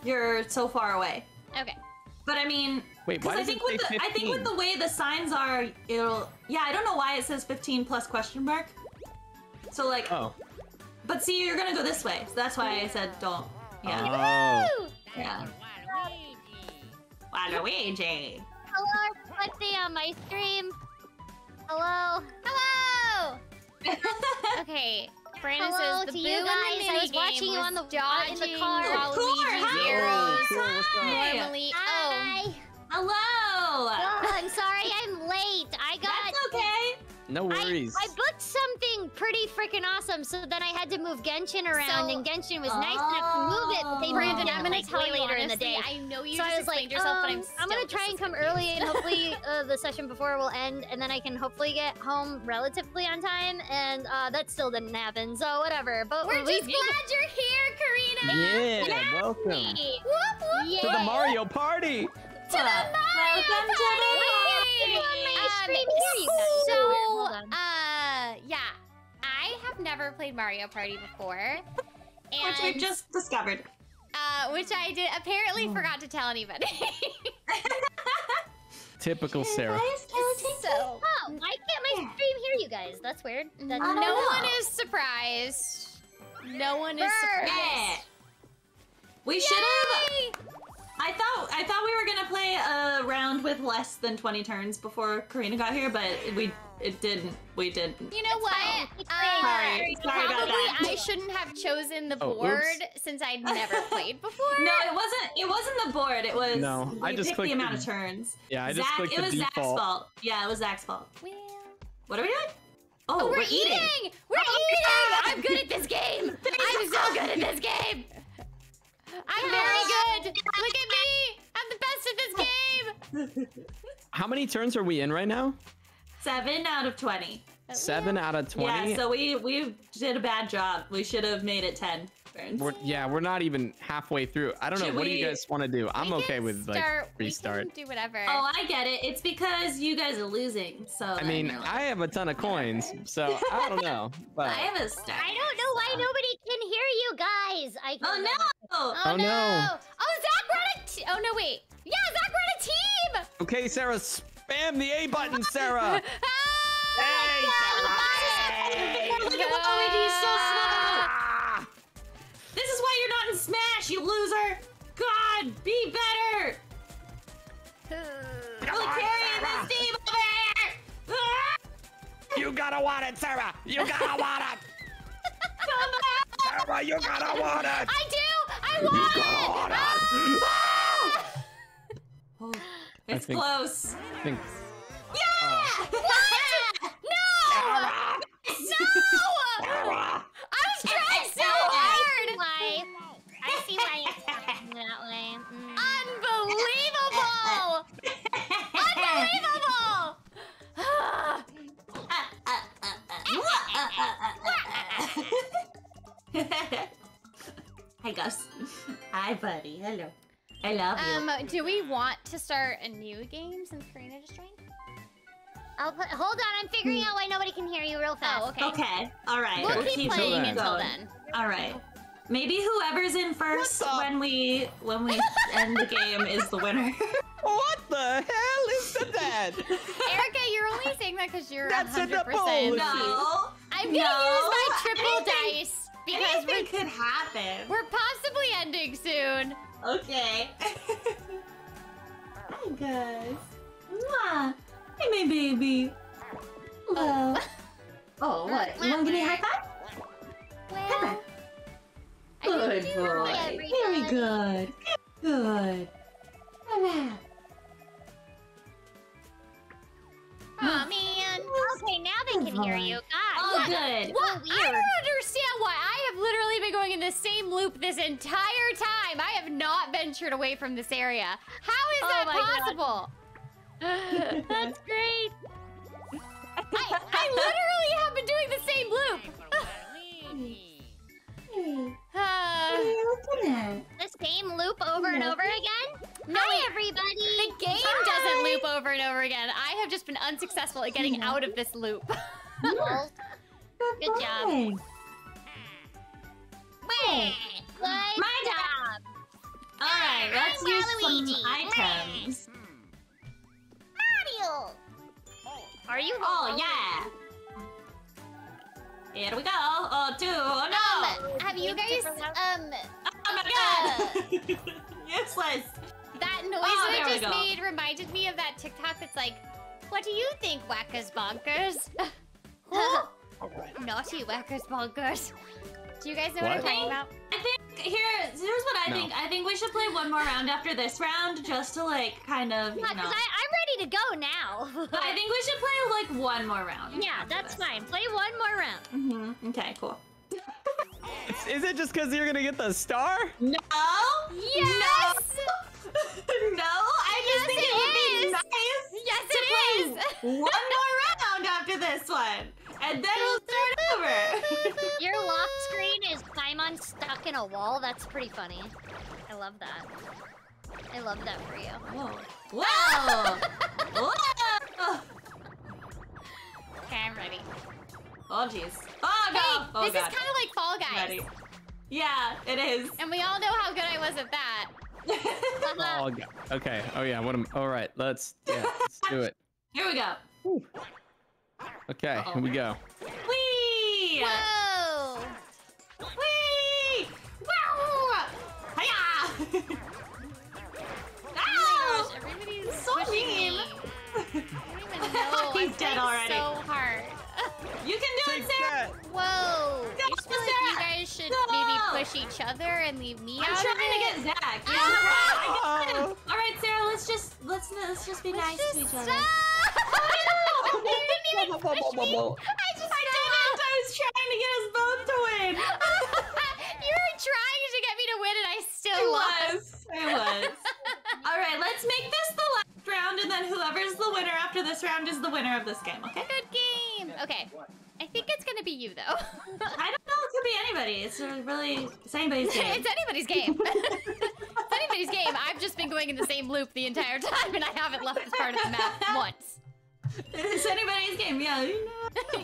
you're so far away. Okay. But I mean, wait, why I does think it say with the, I think with the way the signs are, it'll. Yeah, I don't know why it says fifteen plus question mark. So like, oh. but see, you're gonna go this way. So that's why I said don't. Yeah. Oh. Yeah. Waluigi. Hello, Lexi on my stream. Hello. Hello. Okay. Brandon Hello says, the to you guys. I was watching you on the dodging in the car. Waluigi's arrows. Hi. Normally, Hi. Oh. Hello. Oh, I'm sorry I'm late. I got. That's okay. No worries. I, I booked something pretty freaking awesome, so then I had to move Genshin around, so, and Genshin was oh, nice enough to move it. They Brandon, I'm gonna like tell you later honestly, in the day. I know you so just explained like, yourself, um, but I'm. Still I'm gonna try and come early, and hopefully uh, the session before will end, and then I can hopefully get home relatively on time. And uh, that still didn't happen, so whatever. But we're just glad you're here, Corina. Yeah, yeah. welcome. Whoop, whoop. Yeah. To the Mario Party. To the Mario Welcome Party. to the Mario um, Party! So, uh, yeah, I have never played Mario Party before. And, which we just discovered. Uh, which I did apparently oh. forgot to tell anybody. Typical Sarah. So, oh, why can't my stream hear you guys? That's weird. That's, no know. one is surprised. No one Burr. is surprised. We should have... I thought I thought we were gonna play a round with less than twenty turns before Corina got here, but we it didn't. We didn't. You know what? Uh, Sorry. Sorry probably about that. I shouldn't have chosen the oh, board oops. since I'd never played before. No, it wasn't. It wasn't the board. It was. No, we I just picked the amount the, of turns. Yeah, I just Zach, clicked it was the Zach's default. fault. Yeah, it was Zach's fault. Well, what are we doing? Oh, oh we're, we're eating. eating. We're oh, eating. I'm good at this game. I'm so good at this game. I'm very good! Look at me! I'm the best at this game! How many turns are we in right now? Seven out of twenty. Seven out of twenty? Yeah, so we we did a bad job. We should have made it ten turns. We're, yeah, we're not even halfway through. I don't know. Should what we, do you guys want to do? I'm okay with like start, restart. We can do whatever. Oh, I get it. It's because you guys are losing. So I mean, like, I have a ton of coins, so I don't know. But I have a star. I don't know why nobody can hear you guys. I oh no! Oh, oh no! no. Oh Zach, we're on a t oh no wait. Yeah, Zach, we're on a team. Okay, Sarah, spam the A button, Sarah. Oh, hey, Sarah! Look at what Luigi's so slow! This is why you're not in Smash, you loser! God, be better! Come We'll on, carry Sarah. this team over here! You gotta want it, Sarah! You gotta want it! Come on! Sarah, you gotta want it! I do! I want you it! You gotta want ah! it! Oh, it's I think, close. I think... Yeah! Uh, what? No! Sarah! So Hi, Gus. Hi, buddy. Hello. I love you. Um, do we want to start a new game since Corina just joined? I'll put, hold on, I'm figuring out why nobody can hear you real fast. Oh, okay. Okay, all right. We'll, we'll keep, keep playing until, until then. All right. Maybe whoever's in first when we when we end the game is the winner. What the hell is that? Erika, you're only saying that because you're That's one hundred percent. In the no. I'm gonna no. use my triple anything, dice because anything could happen. We're possibly ending soon. Okay. Hi guys. Mwah. Hey, my baby. Hello. Oh, oh what? You want to give me a high five? Well, good boy. Very good. Good. All right. Oh, man. Okay, now they can hear you. God. Oh, what? Good. What? Oh, I don't understand why. I have literally been going in the same loop this entire time. I have not ventured away from this area. How is oh, that possible? God. That's great. I, I literally have been doing the same loop. uh, this game loop over and over again? No, hi, everybody. The game Hi. Doesn't loop over and over again. I have just been unsuccessful at getting out of this loop. Good job. Wait, good My job. job. All right, let's I'm use Waluigi. some items. Are you? Oh yeah. Here we go. Oh two. Oh no. Um, have you guys? Um. Oh my god. Uh, Useless. That noise oh, that I just made reminded me of that TikTok. That's like, what do you think, Wackers Bonkers? Huh? Naughty Wackers Bonkers. Do you guys know what, what I'm talking about? I think here, here's what I no. think. I think we should play one more round after this round, just to like kind of. You yeah, because I'm ready to go now. I think we should play like one more round. Yeah, that's this. fine. Play one more round. Mm-hmm. Okay, cool. Is it just because you're gonna get the star? No. Yes. No. no I yes, just think it, it would be nice. Yes, to it play is. One more round after this one. And then we'll start over. Your lock screen is Paimon stuck in a wall. That's pretty funny. I love that. I love that for you. Whoa. Whoa! Whoa! Okay, I'm ready. Oh, jeez. Oh, no! Hey, oh, this God. is kind of like Fall Guys. Ready. Yeah, it is. And we all know how good I was at that. oh, God. Okay. Oh, yeah. What am, all right. Let's, yeah, let's do it. Here we go. Whew. Okay, uh-oh. Here we go. Whee! Whoa! Whee! Wow! Hiya! Oh my gosh, everybody's so mean. Me. I don't even know. He's I'm dead already. So hard. You can do Take it, Sarah. That. Whoa! No, I feel like you guys should no. maybe push each other and leave me I'm out. I'm trying to get Zach. Yeah, oh. I got him. All right, Sarah. Let's just let's let's just be let's nice just to each stop. other. You didn't even push me. I just I didn't. I was trying to get us both to win. You were trying to get me to win, and I still I lost. I was. All right, let's make this the last round, and then whoever's the winner after this round is the winner of this game. Okay. Good game. Okay. I think it's gonna be you, though. I don't know. It could be anybody. It's really it's anybody's game. It's anybody's game. It's anybody's game. I've just been going in the same loop the entire time, and I haven't left this part of the map once. It's anybody's game, yeah. You know.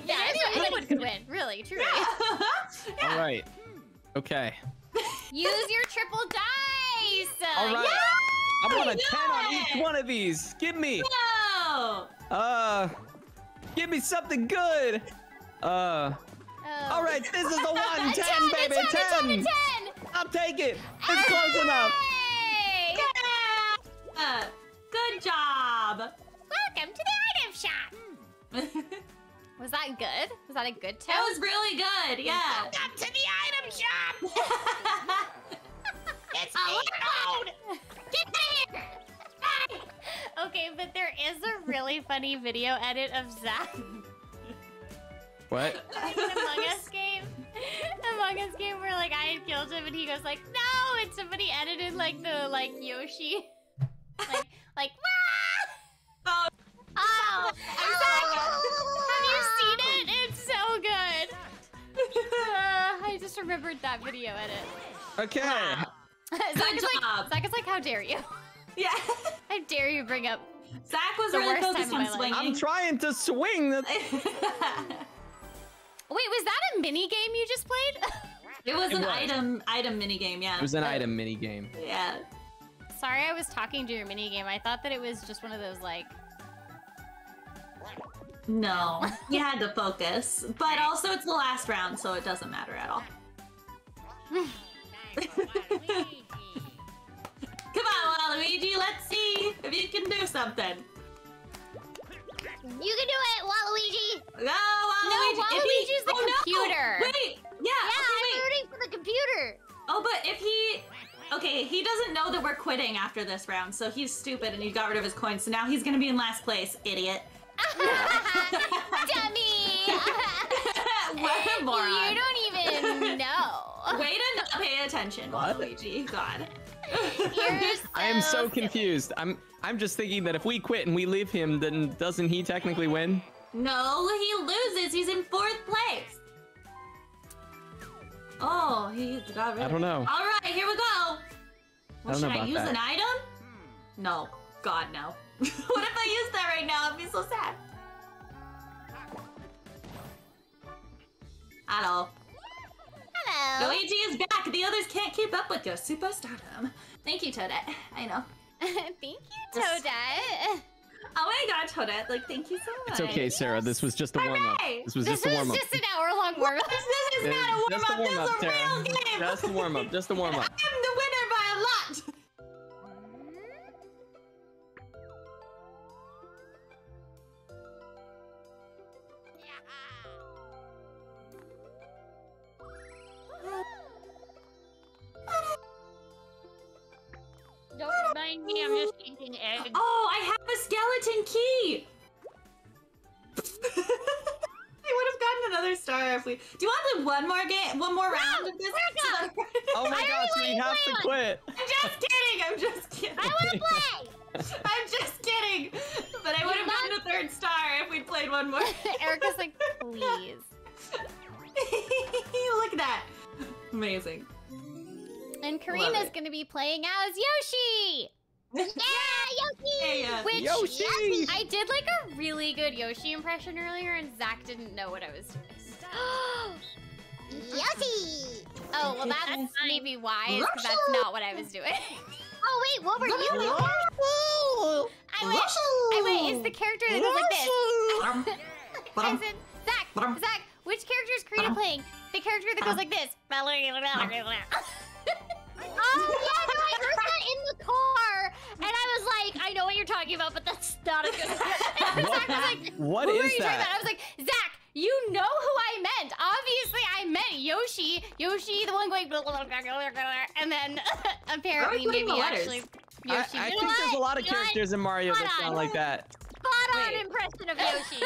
yeah, anyone, anyone could win, really, truly. Yeah. yeah. All right. Okay. Use your triple dice. All right. Yeah! I want a ten on each one of these. Give me. No. Uh, give me something good. Uh. Oh. All right, this is the one. ten, ten, baby. ten. ten. ten, ten. I'll take it. It's hey. close enough. Yeah. Good job. Welcome to the item shop. Was that good? Was that a good tip? That was really good, yeah. Welcome to the item shop. It's me. Get in here. Hi. Okay, but there is a really funny video edit of Zach. What? Like an Among Us game. Among Us game where like I had killed him and he goes like, no, and somebody edited like the like Yoshi. Like, like, oh. Oh. Oh. Have you seen it? It's so good. Uh, I just remembered that video edit. Okay. Wow. Zach, is like, Zach is like, how dare you? Yeah. How dare you bring up Zach was the really worst focused time on swinging. I'm trying to swing. The Wait, was that a mini game you just played? It was it an was. item item mini game, yeah. It was an but, item mini game. Yeah. Sorry, I was talking to your mini game. I thought that it was just one of those like. No, you had to focus, but also it's the last round, so it doesn't matter at all. Come on, Waluigi, let's see if you can do something. You can do it, Waluigi! No, Waluigi! No, Waluigi's the oh, computer! No. Wait! Yeah, yeah okay, I'm wait. rooting for the computer! Oh, but if he... Okay, he doesn't know that we're quitting after this round, so he's stupid and he got rid of his coin, so now he's gonna be in last place, idiot. Dummy! What a moron. You don't even know. Way to not pay attention, Waluigi. God. So I am so confused. I'm I'm just thinking that if we quit and we leave him, then doesn't he technically win? No, he loses. He's in fourth place. Oh, he got rid of it. I don't know. All right, here we go. Well, I should I use that. an item? No. God, no. What if I use that right now? It'd be so sad. I don't. Hello. Luigi is back. The others can't keep up with your superstardom. Thank you, Toadette. I know. Thank you, Toadette. Oh my God, Toadette! Like, thank you so much. It's okay, Sarah. Yes. This was just a warm up. This was just this a warm up. This is just an hour long warm up. This is not a warm up. Warm -up. This is a real game. Just a warm up. Just a warm up. I'm the winner by a lot. Don't mind me, I'm just eating eggs. Oh, I have a skeleton key! I would have gotten another star if we... Do you want to play one more game? One more no, round of this? We're not. Oh my gosh, we have to quit. I'm just kidding, I'm just kidding. I want to play! I'm just kidding. But I would have gotten a third star if we'd played one more. Erika's like, please. Look at that. Amazing. And Corina's gonna be playing as Yoshi! Yeah, Yoshi! Yeah, yeah. Which, Yoshi! Yes, I did like a really good Yoshi impression earlier and Zach didn't know what I was doing. Yoshi! Oh, well that's maybe why, is because that's not what I was doing. Oh wait, what were you doing? I went, I went, it's the character that goes like this. I said, Zach, Zach, which character is Corina playing? The character that goes like this. Oh yeah, no, I heard that in the car, and I was like, I know what you're talking about, but that's not a good one. What, like, what is you that? About? I was like, Zach, you know who I meant. Obviously, I meant Yoshi. Yoshi, the one going, blah, blah, blah, blah, blah, and then apparently maybe the actually Yoshi. I, I think what? there's a lot of characters you in Mario that sound like that. Spot on Wait. impression of Yoshi.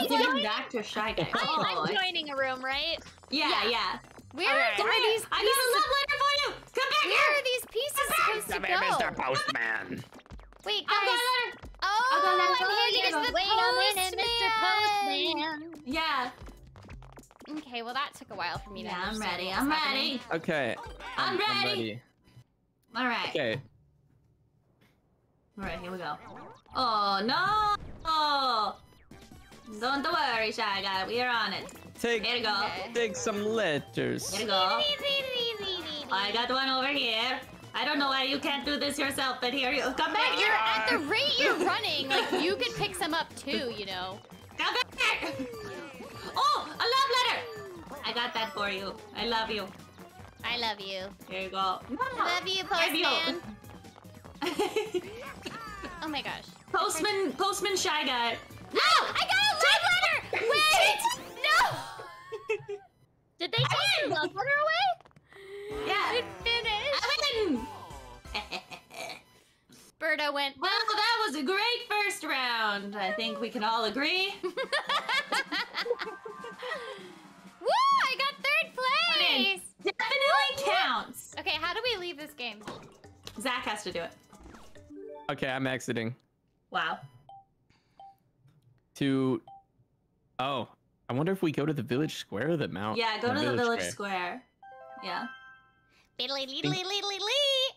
I'm joining back to Shy Guy. I'm joining a room, right? Yeah, yeah. yeah. Where right. are these pieces? I got a love letter for you! Come back Where here! Where are these pieces supposed to go? Mister Postman! Wait, guys. I've got a letter. Oh, I've got a letter. I'm handing it to the Postman. Mister Postman. Yeah. Okay, well that took a while for me to yeah, understand. Yeah, I'm ready. I'm ready. Okay. I'm, I'm ready. ready. All right. Okay. All right, here we go. Oh, no! Oh. Don't worry, Shy Guy. We are on it. Take, here you go. Okay. Take some letters. Here you go. I got one over here. I don't know why you can't do this yourself, but here you come back. But you're at the rate you're running. Like you could pick some up too, you know. Come back. Oh, a love letter. I got that for you. I love you. I love you. Here you go. No. I love you, Postman. You. Oh my gosh. Postman, Postman, Shy Guy. No! I got a love letter! Wait! No! Did they take the love letter away? Yeah. It finished. I win! Birdo went, well, that was a great first round. I think we can all agree. Woo! I got third place! It definitely counts! Okay, how do we leave this game? Zach has to do it. Okay, I'm exiting. Wow. To, oh, I wonder if we go to the village square or the mount. Yeah, go to the village square. Yeah. Biddly leedly leedly lee!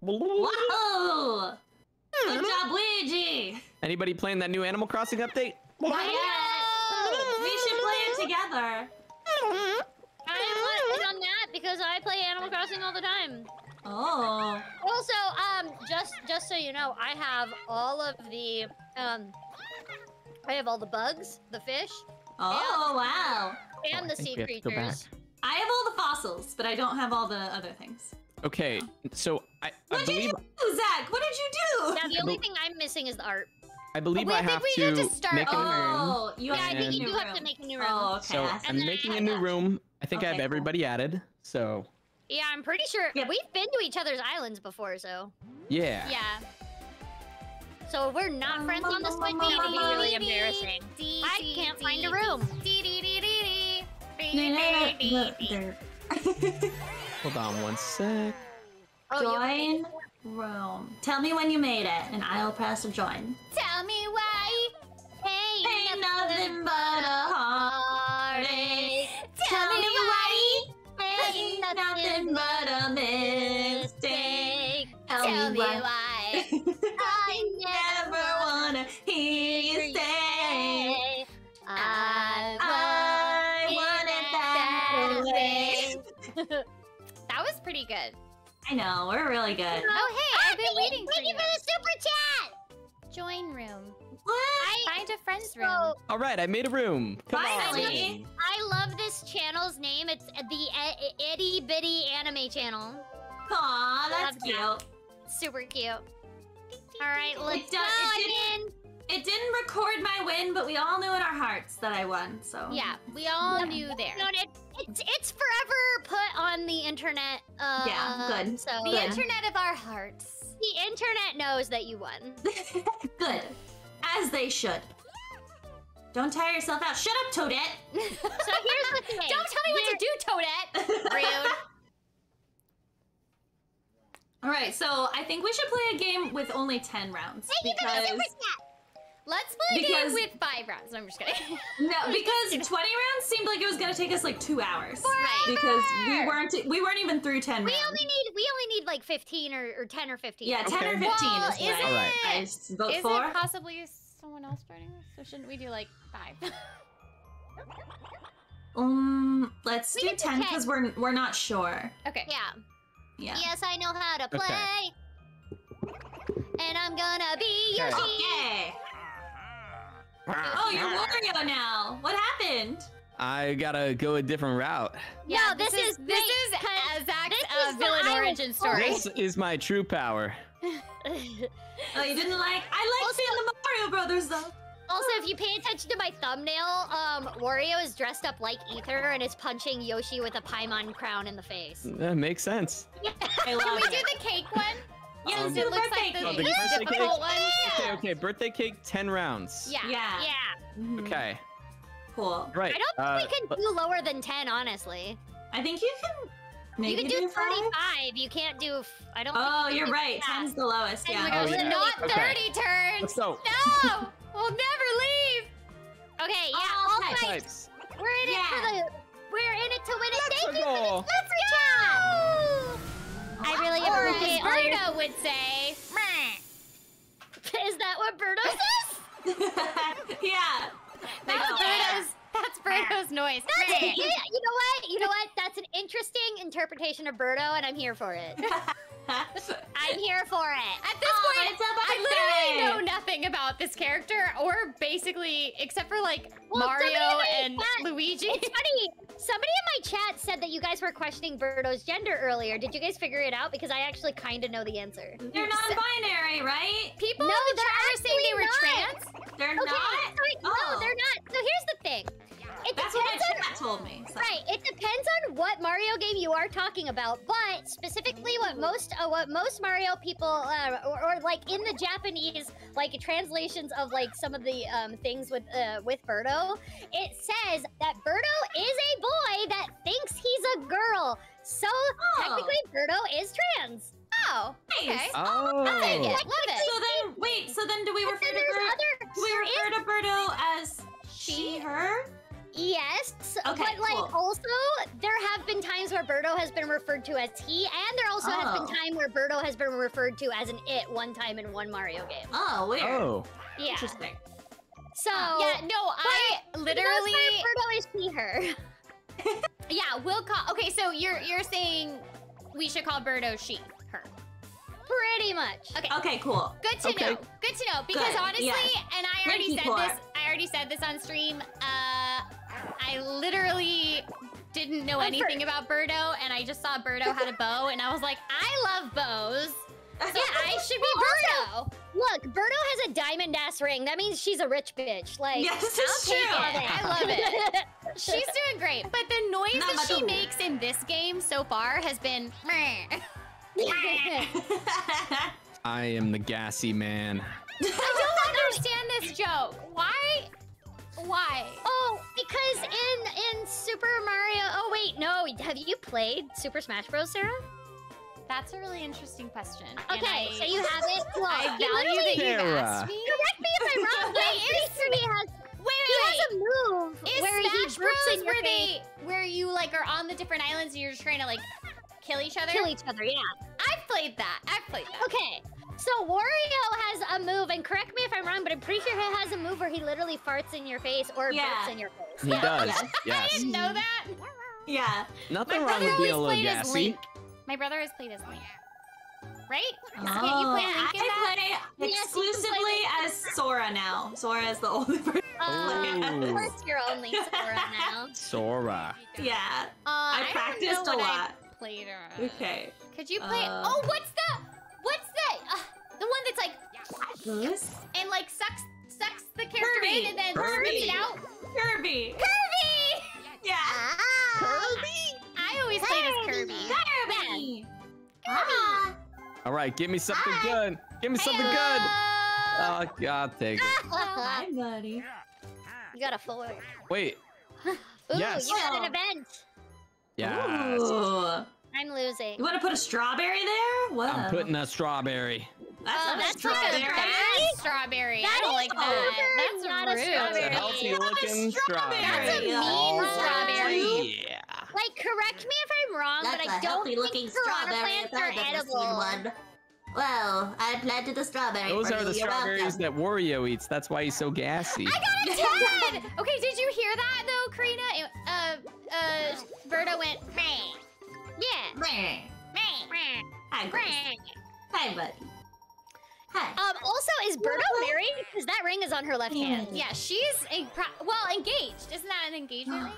Whoa! Good job, Luigi! Anybody playing that new Animal Crossing update? Not yet! We should play it together! I want to play on that because I play Animal Crossing all the time. Oh. Also, um, just just so you know, I have all of the um, I have all the bugs, the fish. Oh and, wow! And oh, the sea creatures. I have all the fossils, but I don't have all the other things. Okay, so I. What did you do, Zach? What did you do? Now the only thing I'm missing is the art. I believe I have to make a new room. Yeah, I think you do have to make a new room. Oh, okay. So I'm making a new room. I think I have everybody added. So. Yeah, I'm pretty sure yeah. we've been to each other's islands before, so. Yeah. Yeah. So we're not friends on this one. It's really embarrassing. I can't find a room. Hold on one sec. Join. Rome. Tell me when you made it, and I'll press a join. Tell me why ain't, ain't nothing but a heartache. Tell, Tell me why ain't nothing but a mistake. Tell, Tell me why, why. I never wanna hear you say I, I wanted that, that way. That was pretty good. I know, we're really good. Oh, hey, I've been waiting for you. Thank you for the super chat! Join room. What? Find a friend's room. All right, I made a room. Finally. I love this channel's name. It's the Itty Bitty Anime Channel. Aw, that's cute. Super cute. All right, let's go again. It didn't record my win, but we all knew in our hearts that I won, so... Yeah, we all yeah. knew there. No, it, it, it's forever put on the internet. Uh, yeah, good. So the good. internet of our hearts. The internet knows that you won. Good. As they should. Don't tire yourself out. Shut up, Toadette! So here's the thing. Don't tell me what to do, Toadette! Rude. Alright, so I think we should play a game with only ten rounds. Hey, because... you can do Let's play a game with five rounds. I'm just kidding. No, because twenty rounds seemed like it was gonna take us like two hours. Right. Because we weren't we weren't even through ten rounds. We only need we only need like fifteen or, or ten or fifteen. Yeah, ten okay. or fifteen well, is what right. I vote is for. Is it possibly someone else joining us? So shouldn't we do like five? um, let's we do ten because we're we're not sure. Okay. Yeah. Yeah. Yes, I know how to play. Okay. And I'm gonna be Yoshi. Okay. Oh, you're Wario now. What happened? I gotta go a different route. Yeah, no, this, this is this is uh, Zach's this uh, villain origin story. This is my true power. Oh, you didn't like? I like seeing the Mario Brothers though. Also, if you pay attention to my thumbnail, um, Wario is dressed up like Aether and is punching Yoshi with a Paimon crown in the face. That makes sense. Yeah. I love Can we it. do the cake one? Yes, um, it looks like the, oh, the birthday cake. Okay, okay, birthday cake, ten rounds. Yeah, yeah. yeah. Okay. Cool. Right. I don't think uh, we can do lower than ten, honestly. I think you can. Maybe you can do thirty-five. You can't do. I don't. Oh, think you're right. ten's the lowest. Yeah. Oh, yeah. Not thirty okay. turns. Let's go. No, we'll never leave. Okay. Yeah. All, all types. types. We're in yeah. it for the. We're in it to win it. Let's Thank you for the super chat. I really appreciate Or as Birdo would say, is that what Birdo says? Yeah. That's Birdo's, that's Birdo's noise. That's a, you know what? You know what? That's an interesting interpretation of Birdo, and I'm here for it. I'm here for it. At this oh, point, I literally know nothing about this character, or basically, except for like well, Mario and chat. Luigi. It's funny. Somebody in my chat said that you guys were questioning Birdo's gender earlier. Did you guys figure it out? Because I actually kind of know the answer. They're non-binary, right? People no, in the chat were saying they were not. trans. They're okay, not? So, oh. No, they're not. So here's the thing. It That's what my chat told me. So. Right. It depends on what Mario game you are talking about, but specifically what most uh, what most Mario people uh, or, or like in the Japanese like translations of like some of the um, things with uh, with Birdo, it says that Birdo is a boy that thinks he's a girl. So oh. technically, Birdo is trans. Oh, nice. Okay. Oh, I like it. Love it. So then, wait. So then, do we refer to Birdo? Do we refer to Birdo as she, her? Yes, okay, but like cool. also, there have been times where Birdo has been referred to as he, and there also oh. has been time where Birdo has been referred to as an it one time in one Mario game. Oh, weird. Oh. Yeah. Interesting. So, yeah, no, I literally... Birdo is he, her. Yeah, we'll call... Okay, so you're, you're saying we should call Birdo she, her. Pretty much. Okay. Okay, cool. Good to okay. know. Good to know. Because Good. honestly, yes. and I already said this, are. I already said this on stream, uh, I literally didn't know I'm anything first. about Birdo, and I just saw Birdo had a bow, and I was like, I love bows. So yeah, I should be well, Birdo. Also, look, Birdo has a diamond-ass ring. That means she's a rich bitch. Like, yes, this is true. I love it. She's doing great. But the noise Not that she own. makes in this game so far has been... I am the gassy man. I don't understand this joke. Why? Why? Oh, because in in Super Mario... Oh, wait, no. Have you played Super Smash Bros, Sarah? That's a really interesting question. Okay, I, so you have it. Well, I value that you asked me. Correct me if I'm wrong. Wait, Kirby has. Wait, wait, he has wait. a move. Is where Smash Bros where they, where you like are on the different islands and you're just trying to like kill each other? Kill each other, yeah. I've played that. I've played that. Okay, so Wario has a move, and correct me if I'm wrong, but I'm pretty sure he has a move where he literally farts in your face or yeah. burps in your face. He does. Yes. Yes. I didn't know that. Yeah. Nothing wrong with being a little gassy. My brother has played as Link, right? Oh, so can you play Link in I play yes, exclusively as Sora now. Sora is the only person. Um, of course, you're only Sora now. Sora. Yeah. Uh, I, I practiced a lot. I played her. Okay. Could you play? Uh, oh, what's the? What's the? Uh, the one that's like this? And like sucks sucks the character Kirby. in and then rips it out. Kirby. Kirby. Yeah. Ah. Kirby. I always played as Kirby. Kirby! Yeah. Kirby! All right, give me something Hi. good. Give me hey something hello. good. Oh, God, take it. Hi, buddy. You got a four. Wait. Ooh, yes. you got an event. Yes. Ooh. I'm losing. You want to put a strawberry there? Whoa. I'm putting a strawberry. That's oh, not that's a strawberry. That is strawberry. That I don't like that. That's not rude. a strawberry. That's a healthy-looking strawberry. That's a mean oh, strawberry. Yeah. Like, correct me if I'm wrong, That's but I don't think piranha plants are edible. Well, I planted the strawberry. Those are the strawberries that Wario eats. That's why he's so gassy. I got a ten! Okay, did you hear that though, Corina? Uh, uh, Birdo went, meh. Yeah. Meh. Meh. Hi, buddy. Hi, buddy. Hi. Um, also, is Birdo married? Because that ring is on her left hand. Yeah, she's, well, engaged. Isn't that an engagement ring?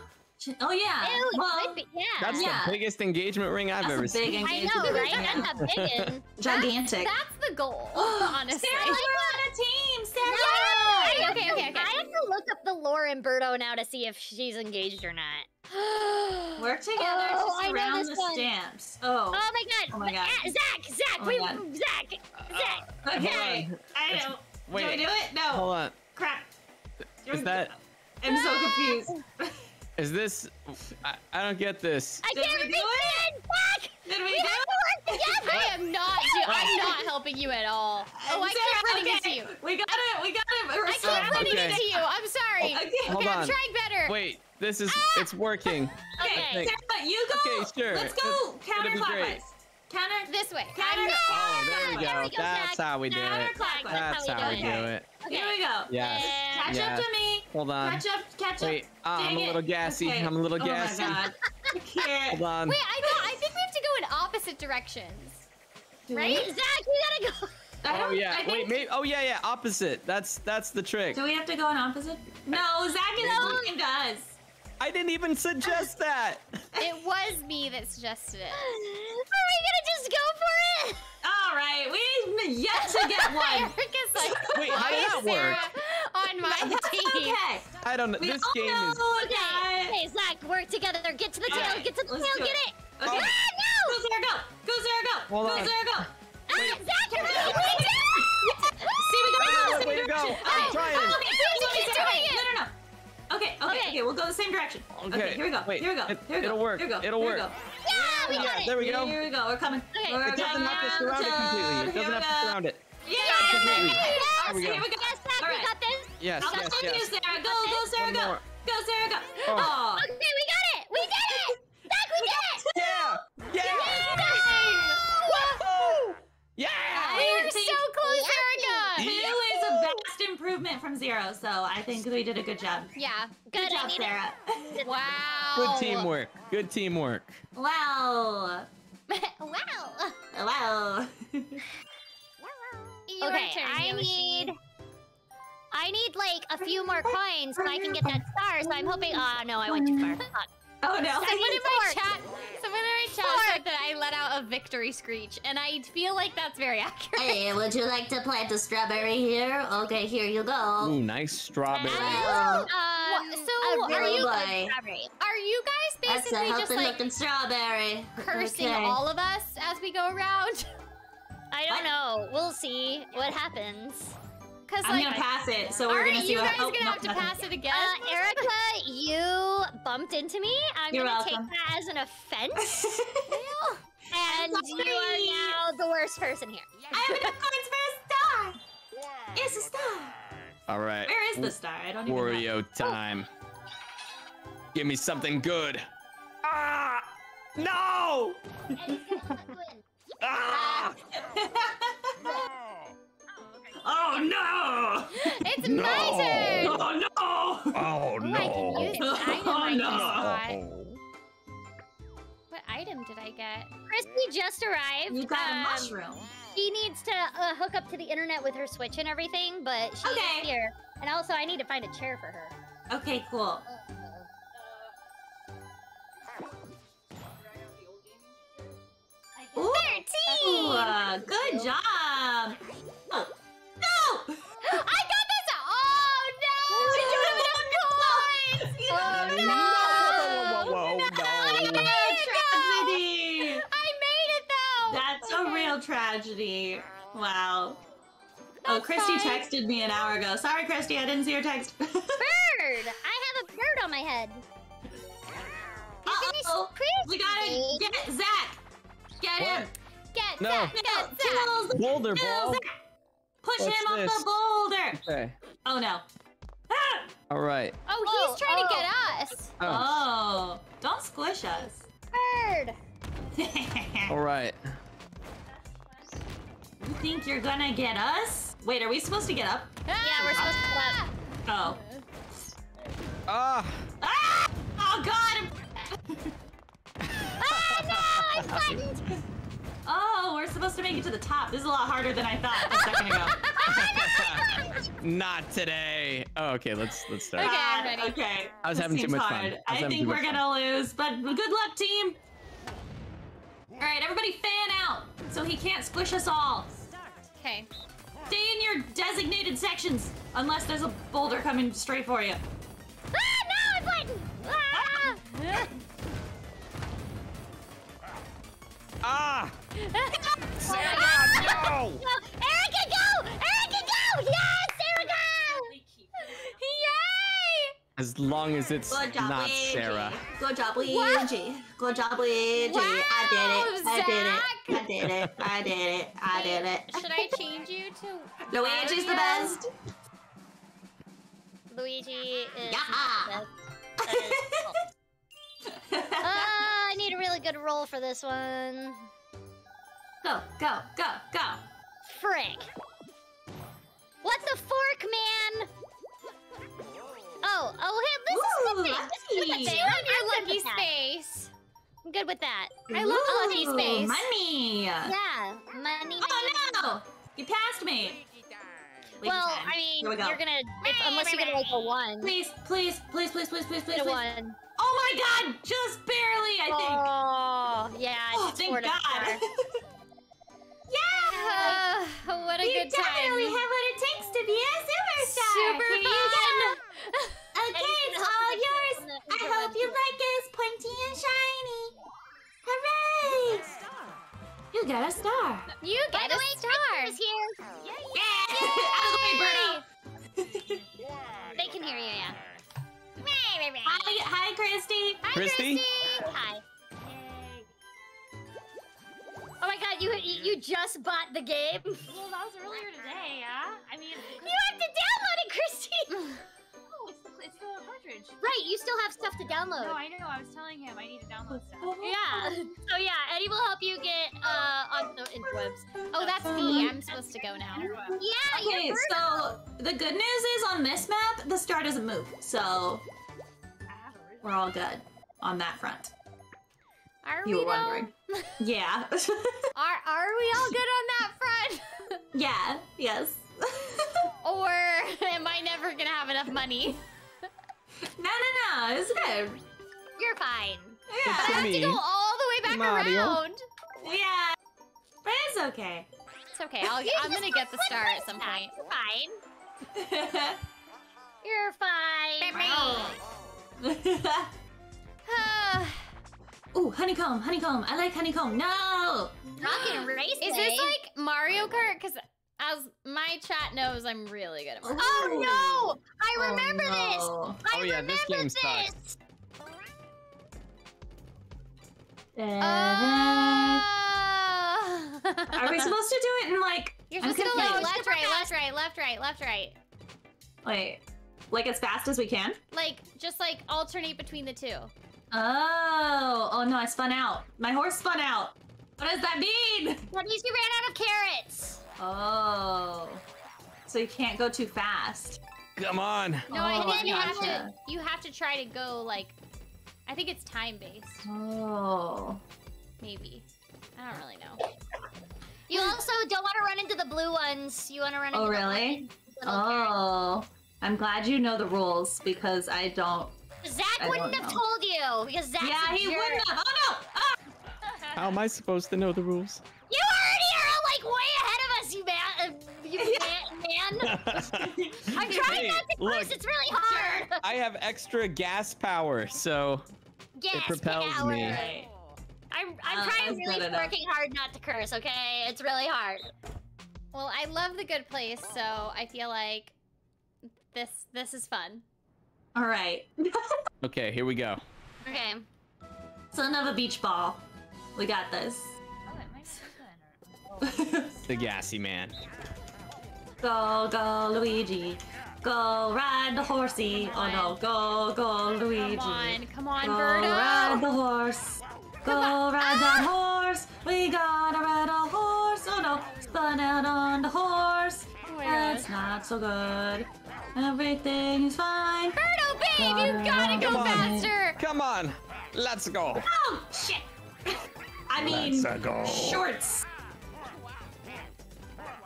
Oh yeah. Ew, well, be, yeah. That's yeah. the biggest engagement ring I've that's ever seen. I know, right? That's a big one. Gigantic. That's, that's the goal, honestly. Sarah, we're on a team. Sarah. No, no, no, no. Okay, okay, okay, okay. I have to look up the lore in Birdo now to see if she's engaged or not. Work together oh, to surround the one. stamps. Oh. Oh my God. Oh my God. Zach, Zach, oh we, Zach, uh, Zach. Uh, okay. I know. Wait. Can we do it? No. Hold on. Crap. Is that? I'm so confused. Is this? I, I don't get this. I Did can't we do it? Fuck! Did we, we do it? Yes, I am not. Do, I'm not helping you at all. Oh, I Sarah, keep running okay. into you. We got it. We got it. I keep uh, running okay. into you. I'm sorry. Okay, Hold okay on. I'm trying better. Wait, this is. Ah! It's working. Okay, Sarah, you go. Okay, sure. Let's go counterclockwise. Counter this way. Counter. Oh, there we go. There we go. That's Zach. how we do it. Counterclockwise. That's, That's how we do it. Okay. Okay. Here we go. Yes. Catch yes. up to me. Hold on. Catch up. Catch up. Wait, uh, I'm a little gassy. Okay. I'm a little gassy. Oh my God. I can't. Hold on. Wait, I know. I think we have to go in opposite directions. Do right, we? Zach? You gotta go. I don't, oh yeah. I think... Wait, maybe. Oh yeah, yeah. Opposite. That's that's the trick. Do we have to go in opposite? No, Zach is looking to us. I didn't even suggest that. It was me that suggested it. Are we gonna just go for it? All right, we yet to get one. Like, wait, how did that work? On my team. Okay. I don't know. We this game know is. Okay. Okay, Zach, work together. Get to the tail. Right. Get to the Let's tail. Get it. it. Okay. Ah, no! Go Sarah, go. Go Sarah, go. Hold go on. Sarah, go. Ah, Zach, you're really good. See, we got to go. Way to go. I'm trying. Oh, okay. Keep doing it. No, no, no. Okay, okay, okay, okay, we'll go the same direction. Okay, okay here we go, Wait, here we go, here we go. It'll work, here we go. it'll work. Yeah, we got yeah, it! There we go. Here we go, we're coming. Okay. We're it doesn't have to surround it completely. It doesn't have to surround it. Yeah, yeah, yeah, yeah, yeah, yeah. Yes, here we go. Yes, Zach, we got this. Yes, oh, yes, yes. You, Sarah. Go, go, Sarah, go. Go, Sarah, go. Oh. Okay, we got it. We did it. Zach, we did it. Yeah. Yeah. Woohoo. Yeah. We were so close, Erika. Two is a vast improvement from zero, so I think we did a good job. Yeah. Good, good job, Sarah. Wow. Good teamwork. Good teamwork. Wow. Wow. Wow. Okay, turn, I Yoshi. need... I need, like, a few more coins so I can get that star, so I'm hoping... Oh, no, I went too far. Fuck. Oh, no. Someone in my chat, someone in my chat said that I let out a victory screech, and I feel like that's very accurate. Hey, would you like to plant a strawberry here? Okay, here you go. Ooh, nice strawberry. Uh, um, so, are you, like, are you guys basically just, like, strawberry. cursing okay. all of us as we go around? I don't what? know. We'll see what happens. Cause, I'm like, gonna pass it, so we're gonna see what happens. Are you guys gonna have to pass it again? Uh, Erika, you bumped into me. I'm You're gonna welcome. take that as an offense. And you are now the worst person here. I have enough coins for a star! Yeah. It's a star! Alright. Where is the star? I don't even Wario know. Wario time. Oh. Give me something good. Ah! No! Ah! Oh no! It's no. my turn! Oh no! Oh no! Oh, I can use this item oh, I no. just got. What item did I get? Christy just arrived. You got um, a mushroom. She needs to uh, hook up to the internet with her Switch and everything, but she's okay. here. And also, I need to find a chair for her. Okay, cool. Ooh, thirteen! Ooh, uh, good job! Oh. No! I got this! Oh no! She doesn't have coins! Oh no! No! Whoa, whoa, no! I made it though! I made it though! That's okay. a real tragedy. Wow. That's oh, Christy fine. texted me an hour ago. Sorry, Christy, I didn't see your text. Bird! I have a bird on my head. Uh-oh! We gotta get it, Zach! Get what? him! Get no. Zach! Get no. Zach! Boulder ball! Zach. Push What's him off this? the boulder! Okay. Oh no. Ah! Alright. Oh, he's oh, trying oh. to get us! Oh. oh. Don't squish us. Bird! Alright. You think you're gonna get us? Wait, are we supposed to get up? Yeah, we're supposed ah! to get up. Oh. Ah! Ah! Oh god! Ah, no! I flattened! Oh, we're supposed to make it to the top. This is a lot harder than I thought a second ago. Oh, no! Not today. Oh, okay, let's let's start. Okay, I'm ready. Okay. I was this having too much hard. fun. I, I think we're gonna fun. lose, but good luck, team. All right, everybody fan out so he can't squish us all. Okay. Stay in your designated sections unless there's a boulder coming straight for you. Ah, no, I'm fighting. Ah! Ah! Ah! Sarah, no! Erika, go! Erika, go! Yes, Erika! Yay! As long as it's job, not Luigi. Sarah. Good job, Luigi. What? Good job, Luigi. Wow, I did it. I did it. I did it. I did it. I did it. Wait, should I change you to Luigi's the best? Luigi is yeah. the best. uh, I need a really good roll for this one. Go, go, go, go. Frick. What's a fork, man? Oh, oh, hey, this Ooh, is good thing. This is good thing. I love your lucky space. I'm good with that. Ooh, I love lucky space. Money. Yeah, money. Oh, money. no. You passed me. Wait well, I mean, go. you're gonna, if, unless you're gonna like a one. Please, please, please, please, please, please, please. A one. Oh my god, just barely, I think. Oh, yeah. Oh, thank god. Yeah! Uh, what a you good time. You definitely have what it takes to be a superstar. Super Here fun. Okay, it's all yours. I hope you like it. It's pointy and shiny. Hooray! You got a star. You got a star. Is here. Yeah! Out of the way, Birdo. They can hear you, yeah. Hi, hi, Christy. Hi, Christy. Christy. Hi. Oh my god, What, you you just bought the game? Well, that was earlier today, yeah? I mean... You have to download it, Christine! No, it's the, it's the cartridge. Right, you still have stuff to download. No, I know. I was telling him I need to download stuff. Yeah. So yeah, Eddie will help you get uh, on the interwebs. Oh, that's me. I'm supposed to go now. Yeah, okay, you're so the good news is on this map, the star doesn't move. So we're all good on that front. Are you we were wondering. All... Yeah. are are we all good on that front? Yeah, yes. Or am I never gonna have enough money? No, no, no, it's good. You're fine. Yeah. But I have to go all the way back Mario. around. Yeah. But it's okay. It's okay. I'll, I'm gonna get the star at some point. You're fine. You're fine. Ooh, honeycomb, honeycomb. I like honeycomb. No! Rocket race. Is this like Mario Kart? Because as my chat knows, I'm really good at Mario Kart. Oh no! I remember oh, no. this! I oh, yeah, remember this! Game this. Uh, Are we supposed to do it in like... You're supposed to go like left, right, left, right, left, right, left, right. Wait, like as fast as we can? Like, just like alternate between the two. Oh, oh no, I spun out. My horse spun out. What does that mean? That means you ran out of carrots. Oh, so you can't go too fast. Come on. No, oh, I think you have to, you have to try to go like, I think it's time-based. Oh. Maybe. I don't really know. You also don't want to run into the blue ones. You want to run into oh, really? the blue Oh, really? Oh, I'm glad you know the rules because I don't. Zach I wouldn't have know. told you because Zach's Yeah, he jerk. wouldn't have. Oh no! Oh. How am I supposed to know the rules? You already are like way ahead of us, you man. You man. I'm trying hey, not to look, curse. It's really hard. I have extra gas power, so gas it propels power. me. Right. I'm I'm uh, trying really working hard not to curse. Okay, it's really hard. Well, I love the good place, so I feel like this this is fun. All right. Okay, here we go. Okay. Son of a beach ball. We got this. Oh, it might be good. The gassy man. Go, go, Luigi. Go ride the horsey. Oh no, go, go, Luigi. Come on, come on, Birdo. Go ride the horse. Go ride that horse. We gotta ride a horse. Oh no, spun out on the horse. That's not so good. Everything's fine. Birdo, babe, you gotta go faster. Come on, let's go. Oh, shit. I mean, shorts.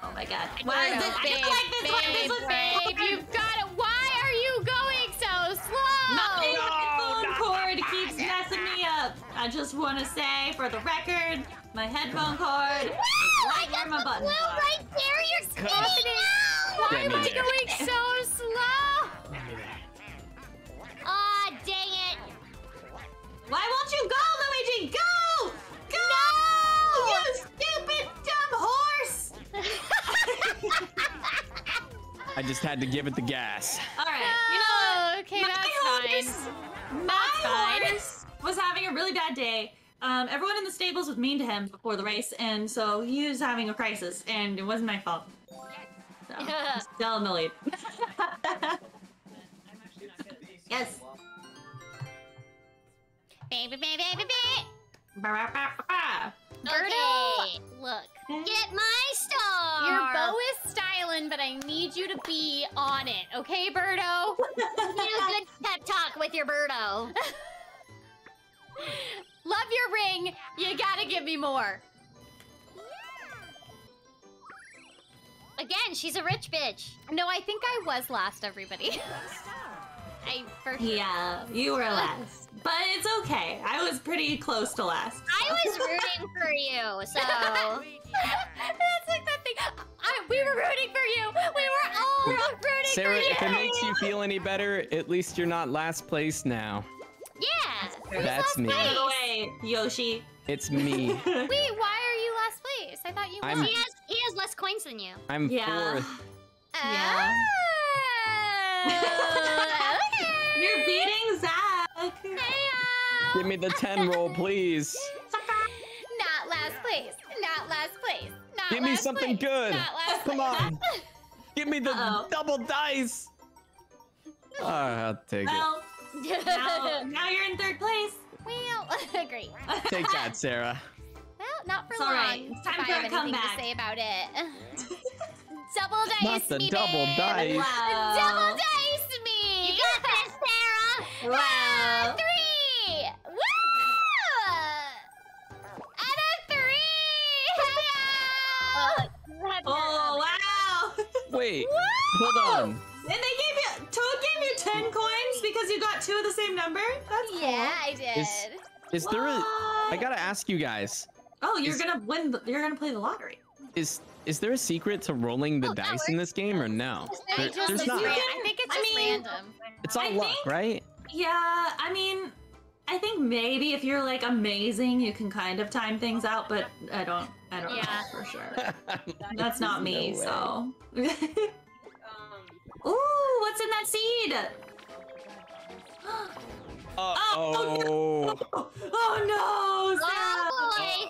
Oh my god. Why is this? I just like this one. This was babe, you've gotta. Why are you going so slow? Nothing with the phone cord keeps messing me up. I just want to say, for the record, my headphone cord. Wow, I got the blue right there. You're spinning out. Why am I there. going so slow? Aw, oh, dang it. Why won't you go, Luigi? Go! Go! No! You stupid, dumb horse! I just had to give it the gas. All right. No. You know what? Okay, my that's horse, fine. My that's horse fine. was having a really bad day. Um, everyone in the stables was mean to him before the race, and so he was having a crisis, and it wasn't my fault. So, yeah. Still in the lead. Yes. Baby, baby, baby, baby. Okay, look. Get my star. Your bow is styling, but I need you to be on it, okay, Birdo? You need a good pep talk with your Birdo. Love your ring. You gotta give me more. Again, she's a rich bitch. No, I think I was last, everybody. I for sure. Yeah, you were last. But it's okay. I was pretty close to last. So. I was rooting for you, so... That's like that thing. I, we were rooting for you. We were all rooting Sarah, for you. Sarah, if it makes you feel any better, at least you're not last place now. Yeah. That's, that's me. By the way, Yoshi. It's me. Wait, why are you last place? I thought you were. He has, he has less coins than you. I'm yeah. fourth. Oh. Yeah. Okay. You're beating Zach. Hey-o. Give me the ten roll, please. Not last place. Not last Give me something week. good. Come on. Give me the Uh-oh. double dice. All right, I'll take well, it. Now, now you're in third place. Well, great. Take that, Sarah. Well, not for it's long. All right. It's time if for I a comeback. To say about it. Double dice, not the me, double babe. dice. Wow. Double dice, me. You got this, Sarah. Wow. Ah, three. Woo! Out of three. Hello. Oh wow. Wait. Whoa. Hold on. And they gave you, Toad gave you ten coins because you got two of the same number? That's cool. Yeah, I did. Is, is there a, I gotta ask you guys. Oh, you're is, gonna win, the, you're gonna play the lottery. Is is there a secret to rolling the oh, dice in this game or no? There, just, there's not. Can, I think it's just I mean, random. It's all I luck, think, right? Yeah, I mean, I think maybe if you're like amazing, you can kind of time things out, but I don't, I don't yeah. know for sure. That's not me, no so. Ooh, what's in that seed? Uh oh. Oh no! Oh no, Sarah!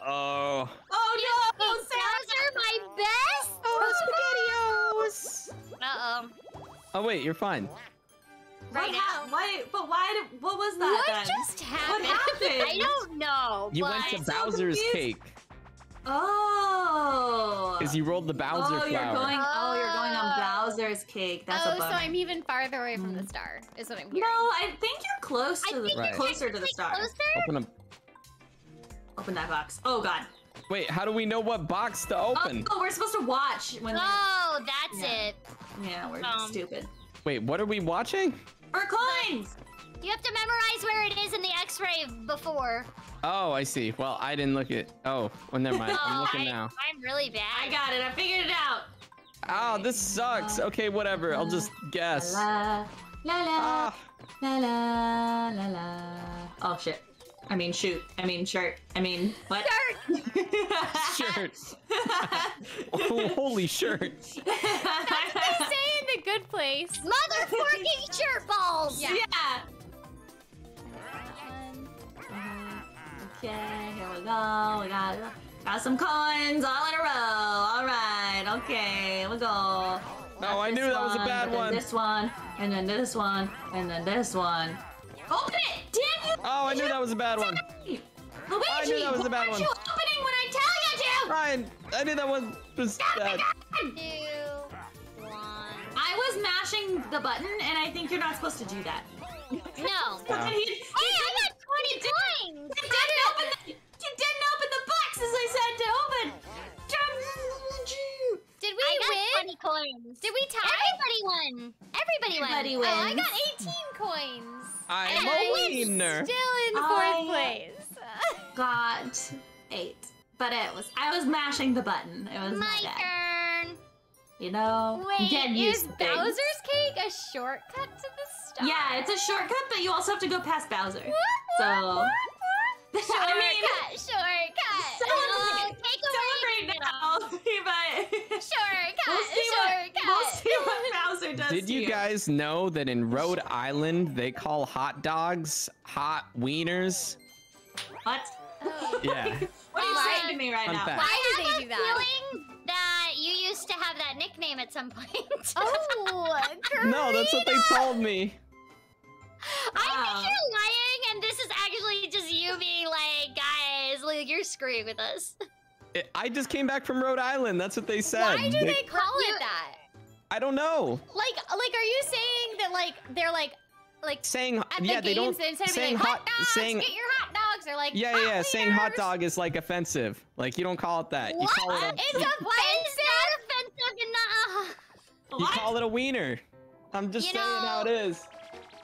Oh, oh. oh no, Sarah. Those are my best. Oh, SpaghettiOs! Uh oh. Oh wait, you're fine. Right now. Why? But why? Did, what was that? What then? just happened? What happened? I don't know. You went to so Bowser's confused. cake. Oh. Because you rolled the Bowser oh, flower. You're going, oh, you're going on Bowser's cake. That's oh, a bummer. So I'm even farther away from the star, is what I'm hearing. No, I think you're close to I the think right. closer to the star. Closer? Open up. Open that box. Oh god. Wait, how do we know what box to open? Oh, we're supposed to watch when Oh, they're... that's yeah. it. Yeah, we're um, stupid. Wait, what are we watching? Our coins! You have to memorize where it is in the X-ray before. Oh, I see. Well, I didn't look at. Oh, well, never mind. I'm looking I, now. I'm really bad. I got it. I figured it out. Oh, this sucks. Okay, whatever. I'll just guess. La la la ah. la la la la. Oh shit. I mean shoot. I mean shirt. I mean what? Shirt. Shirt. Oh, holy shirt. That's what they say in The Good Place. Motherfucking shirt balls. Yeah. yeah. Okay, here we go. We got, got some coins all in a row. All right, okay, we go. No, I knew that was a bad one. This one, and then this one, and then this one. Open it! Damn you! Oh, I knew that was a bad one. Luigi, I knew that was a bad one. Why aren't you opening when I tell you to? Ryan, I knew that one was bad. I was mashing the button, and I think you're not supposed to do that. No. no. Hey, I got twenty coins! You didn't open the, you didn't open the box as I said to open! Did we I win? I got twenty coins. Did we tie? Everybody won. Everybody, Everybody won. Oh, I got eighteen coins. I'm a winner. Still in fourth I place. Got eight. But it was, I was mashing the button. It was my turn. You know, Wait, get used is to Bowser's cake a shortcut to the star? Yeah, it's a shortcut, but you also have to go past Bowser. So, shortcut, I mean, shortcut. Someone, oh, take away right now, but shortcut, we'll see shortcut. What, we'll see what Bowser does. Did you guys know that in Rhode Island they call hot dogs hot wieners? What? Oh. Yeah. What are you oh, saying to me right now? Fact. Why do they do that? Feeling that you used to have that nickname at some point. Oh, Corina. No, that's what they told me. I wow. think you're lying, and this is actually just you being like, guys, like, you're screwing with us. It, I just came back from Rhode Island. That's what they said. Why do they, they call it that? I don't know. Like, like, are you saying that like they're like, like saying at the yeah games, they don't instead of saying like, hot, hot dogs, saying get your hot dogs or like yeah yeah, yeah saying hot dog is like offensive, like you don't call it that. What? You call it a, it's offensive. Not offensive and not. You call it a wiener. I'm just you saying know, how it is.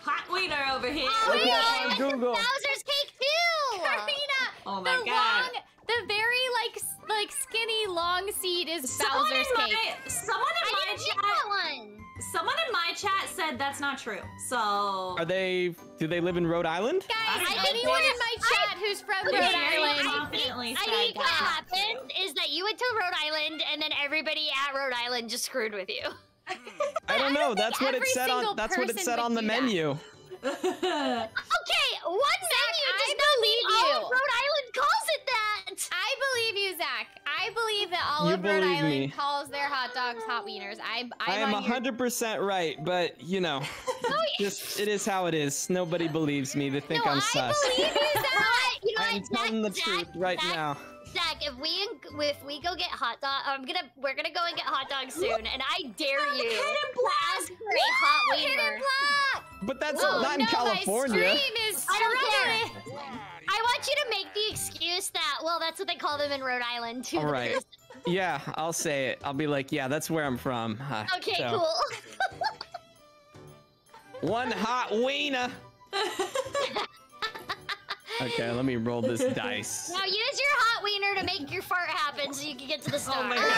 Hot wiener over here. Oh, look at it on Google. Bowser's cake too. Corina, oh my the god. Long, the very like like skinny long seed is someone Bowser's cake. My, someone in I my didn't chat. That one. Someone in my chat said that's not true. So are they? Do they live in Rhode Island? Guys, I I anyone in my chat I, who's from Rhode Island, confidently I think what happened is that you went to Rhode Island and then everybody at Rhode Island just screwed with you. I don't know. I don't that's what it said on. That's what it said on the menu. Okay, one menu does not mean all of Rhode Island calls it that. I believe you, Zach. I believe that all. All of Rhode Island calls their hot dogs hot wieners. I, I, I am one hundred percent right, but you know, just it is how it is. Nobody believes me. They think no, I'm I sus. I believe you, Zach. You know, I'm Zach, telling the Zach, truth right Zach, now. Zach, if we if we go get hot dogs, I'm gonna we're gonna go and get hot dogs soon, and I dare oh, you. Hidden block. Ask for a hot wiener. Hidden block. But that's Whoa, not in no, California. My stream is I don't care. I want you to make the excuse that, well, that's what they call them in Rhode Island, too. All right. Yeah, I'll say it. I'll be like, yeah, that's where I'm from. Uh, okay, so. Cool. One hot wiener. Okay, let me roll this dice. Now use your hot wiener to make your fart happen so you can get to the star. Oh my God. Um,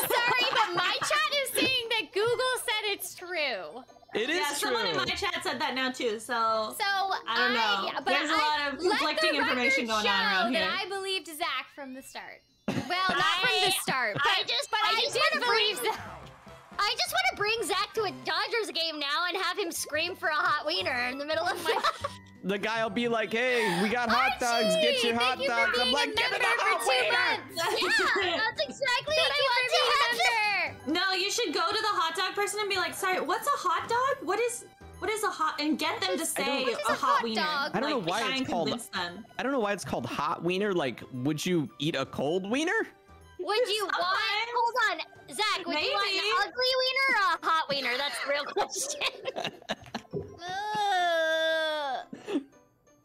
sorry, but my chat is saying that Google said it's true. It is yeah, true. Someone in my chat said that now too, so, so I don't know. I, but There's I, a lot of conflicting information going on around here. That I believed Zach from the start. Well, not I, from the start, but I just, but I, I just did believe Zach. I just want to bring Zach to a Dodgers game now and have him scream for a hot wiener in the middle of my... The guy will be like, hey, we got hot Archie, dogs, get your hot you dogs. I'm like, give it a hot wiener! Yeah, that's exactly what I want to remember! No, you should go to the hot dog person and be like, sorry, what's a hot dog? What is what is a hot... And get them to say a hot, hot wiener. Dog? I don't like, know why it's called... Them. I don't know why it's called hot wiener. Like, would you eat a cold wiener? Would you Sometimes. want... Hold on, Zach, would Maybe. you want an ugly wiener or a hot wiener? That's the real question.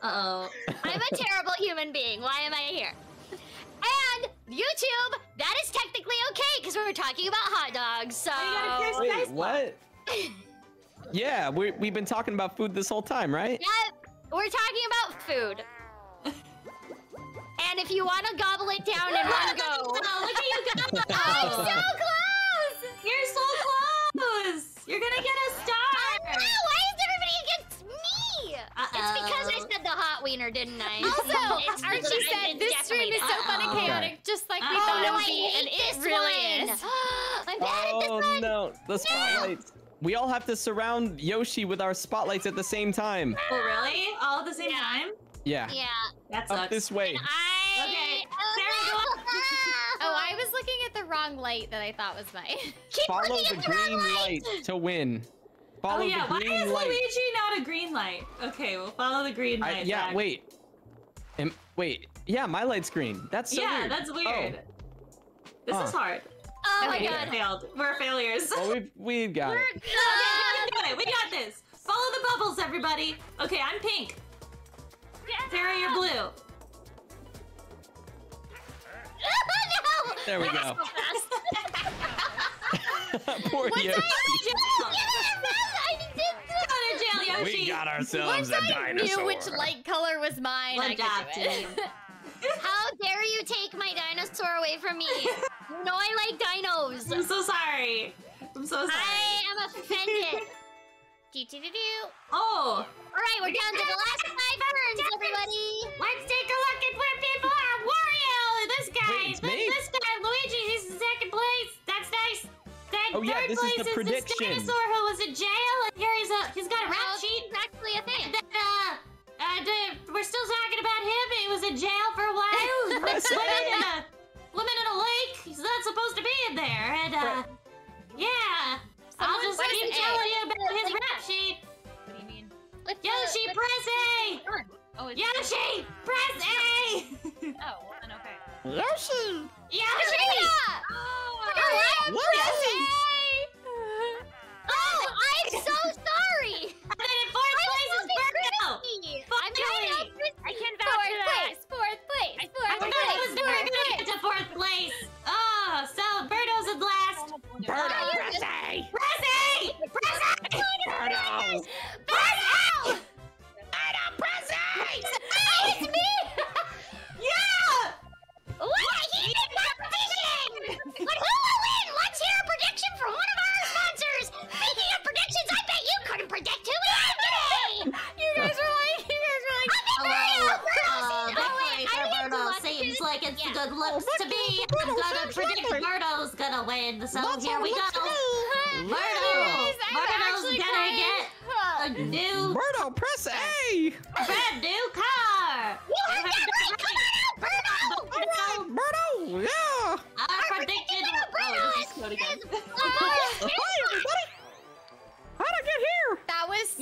Uh-oh. I'm a terrible human being. Why am I here? And YouTube, that is technically okay because we were talking about hot dogs. So oh, you Wait, what? Yeah, we we've been talking about food this whole time, right? Yep, we're talking about food. And if you want to gobble it down in one go, oh, look at you go! I'm so close. You're so close. You're gonna get a star. Oh, why is everybody against me? Uh-oh. It's because I said the hot wiener, didn't I? Also, Archie said this stream is so uh-oh. fun and chaotic, okay. just like uh-oh. we thought. Oh no, I hate and this it really one. Is. I'm bad oh, at this one. Oh no, the spotlights. No. We all have to surround Yoshi with our spotlights at the same time. Oh really? All at the same yeah. time? Yeah. Yeah. That sucks. Up this way. I... Okay. Oh, Sarah, no. oh, I was looking at the wrong light that I thought was mine. Keep Follow looking at the, the green wrong light. light to win. Follow oh, yeah. the green Why is light. Luigi not a green light? Okay, well, follow the green light. I, yeah, back. wait. Am, wait. Yeah, my light's green. That's so yeah, weird. Yeah, that's weird. Oh. This huh. is hard. Oh, okay, my God. We failed. We're failures. Well, we've, we've got We're, it. No. Okay, we can do it. We got this. Follow the bubbles, everybody. Okay, I'm pink. Sarah, you're blue. No! There we go. Poor Yoshi. We got ourselves Once a I dinosaur. I knew which light color was mine. Well, I could do it. How dare you take my dinosaur away from me? You know I like dinos. I'm so sorry. I'm so sorry. I am offended. Do, do, do, do. Oh! Alright, we're down to the last five turns, everybody! Let's take a look at where people are! Wario! This guy! Wait, this, this guy! Luigi, he's in second place! That's nice! That oh, third yeah, this place is, the is this dinosaur who was in jail, and here he's, a, he's got a rap sheet! Actually a thing! And then, uh, uh, the, we're still talking about him, he was in jail for a while! He's living in a, living in a lake! He's not supposed to be in there, and, uh, yeah! Someone I'll just keep telling you about his like, rap sheet. What do you mean? Let's Yoshi, let's, press A! Oh, Yoshi, press A! Oh, well then okay. Yoshi! Yoshi! Corina! Oh, Corina, what? Press A! Oh, I'm so sorry! And then in fourth I'm place is Birdo! I'm going up with I can vouch for that. Fourth place, fourth place, fourth I place. I was never gonna get to fourth place. Oh, so Birdo's in last. Birdo, oh, press A! Birdo! Birdo! Birdo, press A! Oh, it's me! Yeah! What? He did not prediction! But who will win? Let's hear a prediction from one of our sponsors! Speaking of predictions, I bet you couldn't predict who would win today! You guys were like, you guys were like, hello, uh, that place for Birdo seems like it's yeah. good looks oh, to me. I'm gonna predict Birdo's gonna win, so Let's here we go. Birdo! Birdo's gonna get a new... Birdo, press A! A brand new car! You heard that right! Come on out, Birdo! Alright, Birdo! Yeah! I predicted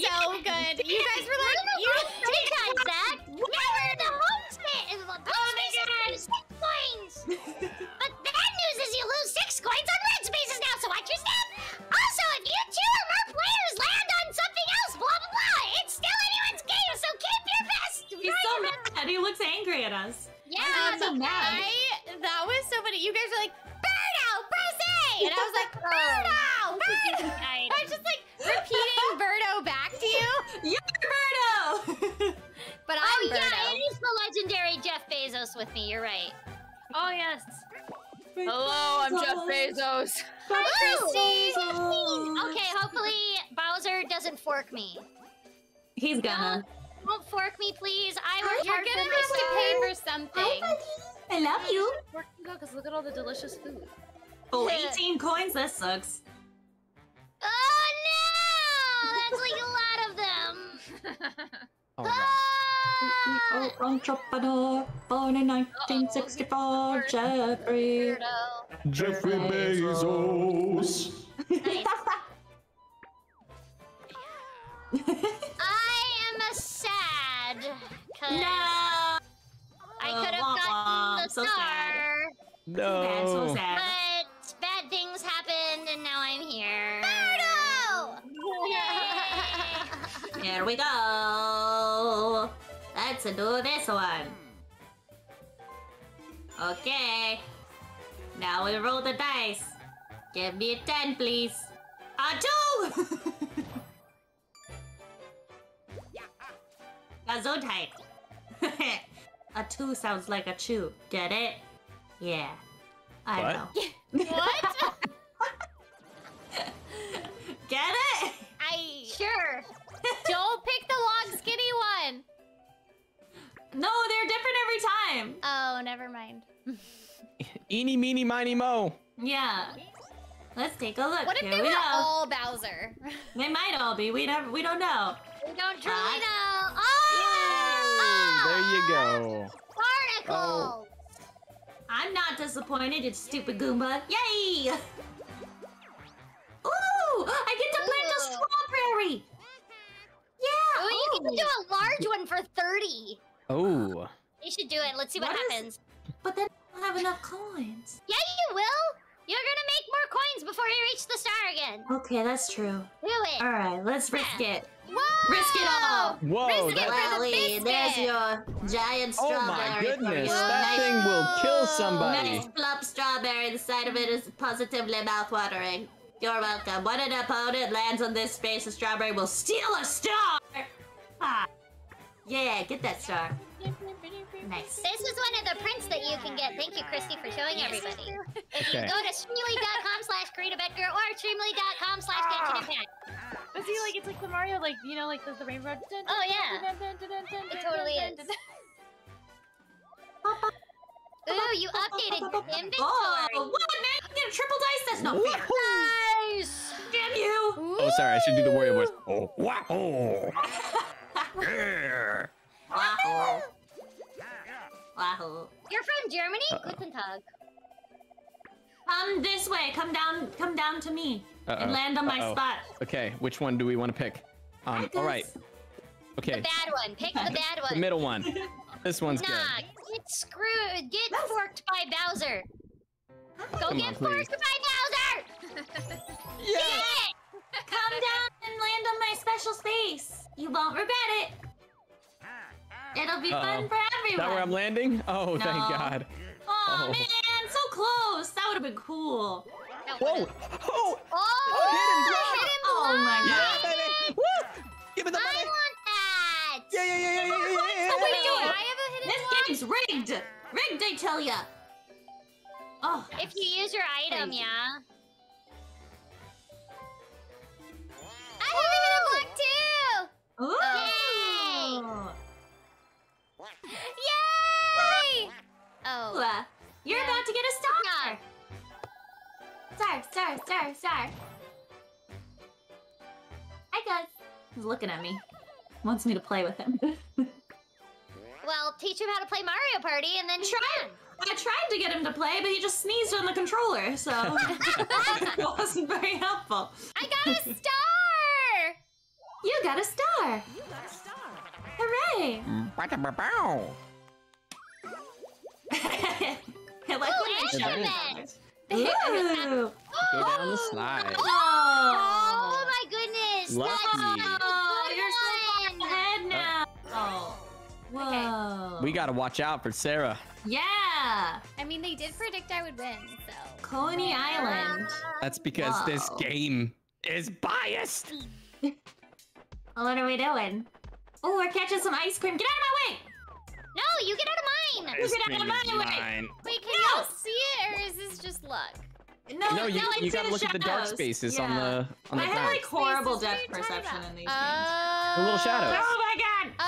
so good. You guys were like, you did that, Zach. We were in the homespit. And the homespit six coins. But the bad news is you lose six coins on red spaces now, so watch your step. Also, if you two or more players land on something else, blah, blah, blah, it's still anyone's game, so keep your best. He's so mad. He looks angry at us. Yeah, I'm so mad. I, that was so funny. You guys were like, Birdo, press A! And I was like, Birdo, Birdo! I was just like repeating Birdo back to you. You're Birdo! But I'm oh, Birdo. Yeah, it is the legendary Jeff Bezos with me. You're right. Oh, yes. Hello, I'm Jeff Bezos. Bye, Christy. Okay, hopefully Bowser doesn't fork me. He's gonna. No, don't fork me, please. I worked hard for this. You're gonna have to pay for something. Hi, buddy. I love you. Fork and go, because look at all the delicious food. Oh, eighteen coins? That sucks. Oh, no! That's like a lot of them. Oh, oh, entrepreneur, born in nineteen sixty-four, uh-oh. Jeffrey. Jeffrey Bezos. Nice. I am a sad, cause no. I could have gotten the so star. Sad. No. Bad, so sad. But bad things happened, and now I'm here. Birdo! Here we go. Let's do this one. Okay. Now we roll the dice. Give me a ten, please. A two! Gesundheit. A two sounds like a chew. Get it? Yeah. I what? know. What? Get it? I... Sure. Don't pick the long, skinny one. No, they're different every time. Oh, never mind. Eeny, meeny, miny, mo. Yeah. Let's take a look. What if Here they we were go. all Bowser? They might all be. We don't. We don't know. We don't truly uh, know. Oh! There you go. Barnacle. Oh. I'm not disappointed. It's stupid Goomba. Yay! Ooh! I get to Ooh. plant a strawberry. Yeah. Ooh, you oh, you can do a large one for thirty. Oh. You should do it. Let's see what, what happens. Is... But then I don't have enough coins. Yeah, you will. You're gonna make more coins before you reach the star again. Okay, that's true. Do it. All right, let's risk yeah. it. Whoa! Risk it all. Whoa! Risk that... Lily, the there's your giant strawberry. Oh my goodness! That nice... thing will kill somebody. Nice plump strawberry. The sight of it is positively mouthwatering. You're welcome. When an opponent lands on this space, a strawberry will steal a star. Ah. Yeah, get that star. Nice. This is one of the prints that you can get. Thank you, Christy, for showing everybody. If okay. you go to streamly dot com slash Corina Boettger or streamly dot com slash Genshin Impact. But see, like, it's like the Mario, like, you know, like the, the rainbow. Oh, yeah. It totally is. Ooh, you updated inventory. Oh, what? Man, you get a triple dice? That's not fair. Nice. Damn you. Ooh. Oh, sorry. I should do the Wario voice. Oh, wow. Yeah. Wow. Wow. You're from Germany? Uh-oh. Guten Tag. Come this way. Come down. Come down to me Uh-oh. and land on Uh-oh. my spot. Okay. Which one do we want to pick? Um, all right. Okay. The bad one. Pick the bad one. The middle one. This one's nah, good. Nah. Get screwed. Get That's... forked by Bowser. Go Come get on, forked by Bowser. Yeah. Come down and land on my special space. You won't regret it. It'll be uh-oh. fun for everyone. Is that where I'm landing? Oh, no. Thank God. Oh, oh, man, so close. That would have been cool. Whoa. Oh, oh, oh hidden block. Hidden block. Oh, my God. Yeah, baby. Woo. Give me the money. I want that. Yeah, yeah, yeah, yeah, yeah, yeah, yeah. Oh, wait, do it. I have a hidden this block. This game's rigged. Rigged, I tell ya. Oh. If you use your item, crazy. yeah. I have Ooh. a hidden block, too. Ooh. Yay. Yay! Oh, uh, you're yeah. about to get a star. Star, star, star, star. Hi guys. He's looking at me. Wants me to play with him. Well, teach him how to play Mario Party, and then try. I tried to get him to play, but he just sneezed on the controller, so it wasn't very helpful. I got a star. You got a star! You got a star! Hooray! I like oh, what I showed. Ooh! Go down the slide. Oh, oh my goodness! Lucky! Oh, you're so far ahead now! Oh. Whoa. Okay. We gotta watch out for Sarah. Yeah! I mean, they did predict I would win, so... Coney yeah. Island. That's because Whoa. this game is biased! Well, what are we doing? Oh, we're catching some ice cream. Get out of my way! No, you get out of mine! Ice you get out of my way! Mine. Wait, can no. y'all see it, or is this just luck? No, no, you, you gotta look shadows. at the dark spaces yeah. on the on the I ground. have like horrible depth perception in these oh. games. The little shadows. Oh my god! Oh!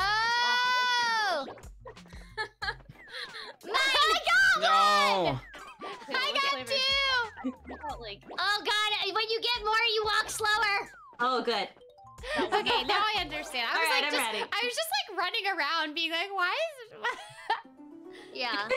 Mine! I got one! No. I got two! Oh god, when you get more, you walk slower. Oh, good. Okay, now I understand. I was right, like, just, I was just like running around, being like, why is it... yeah.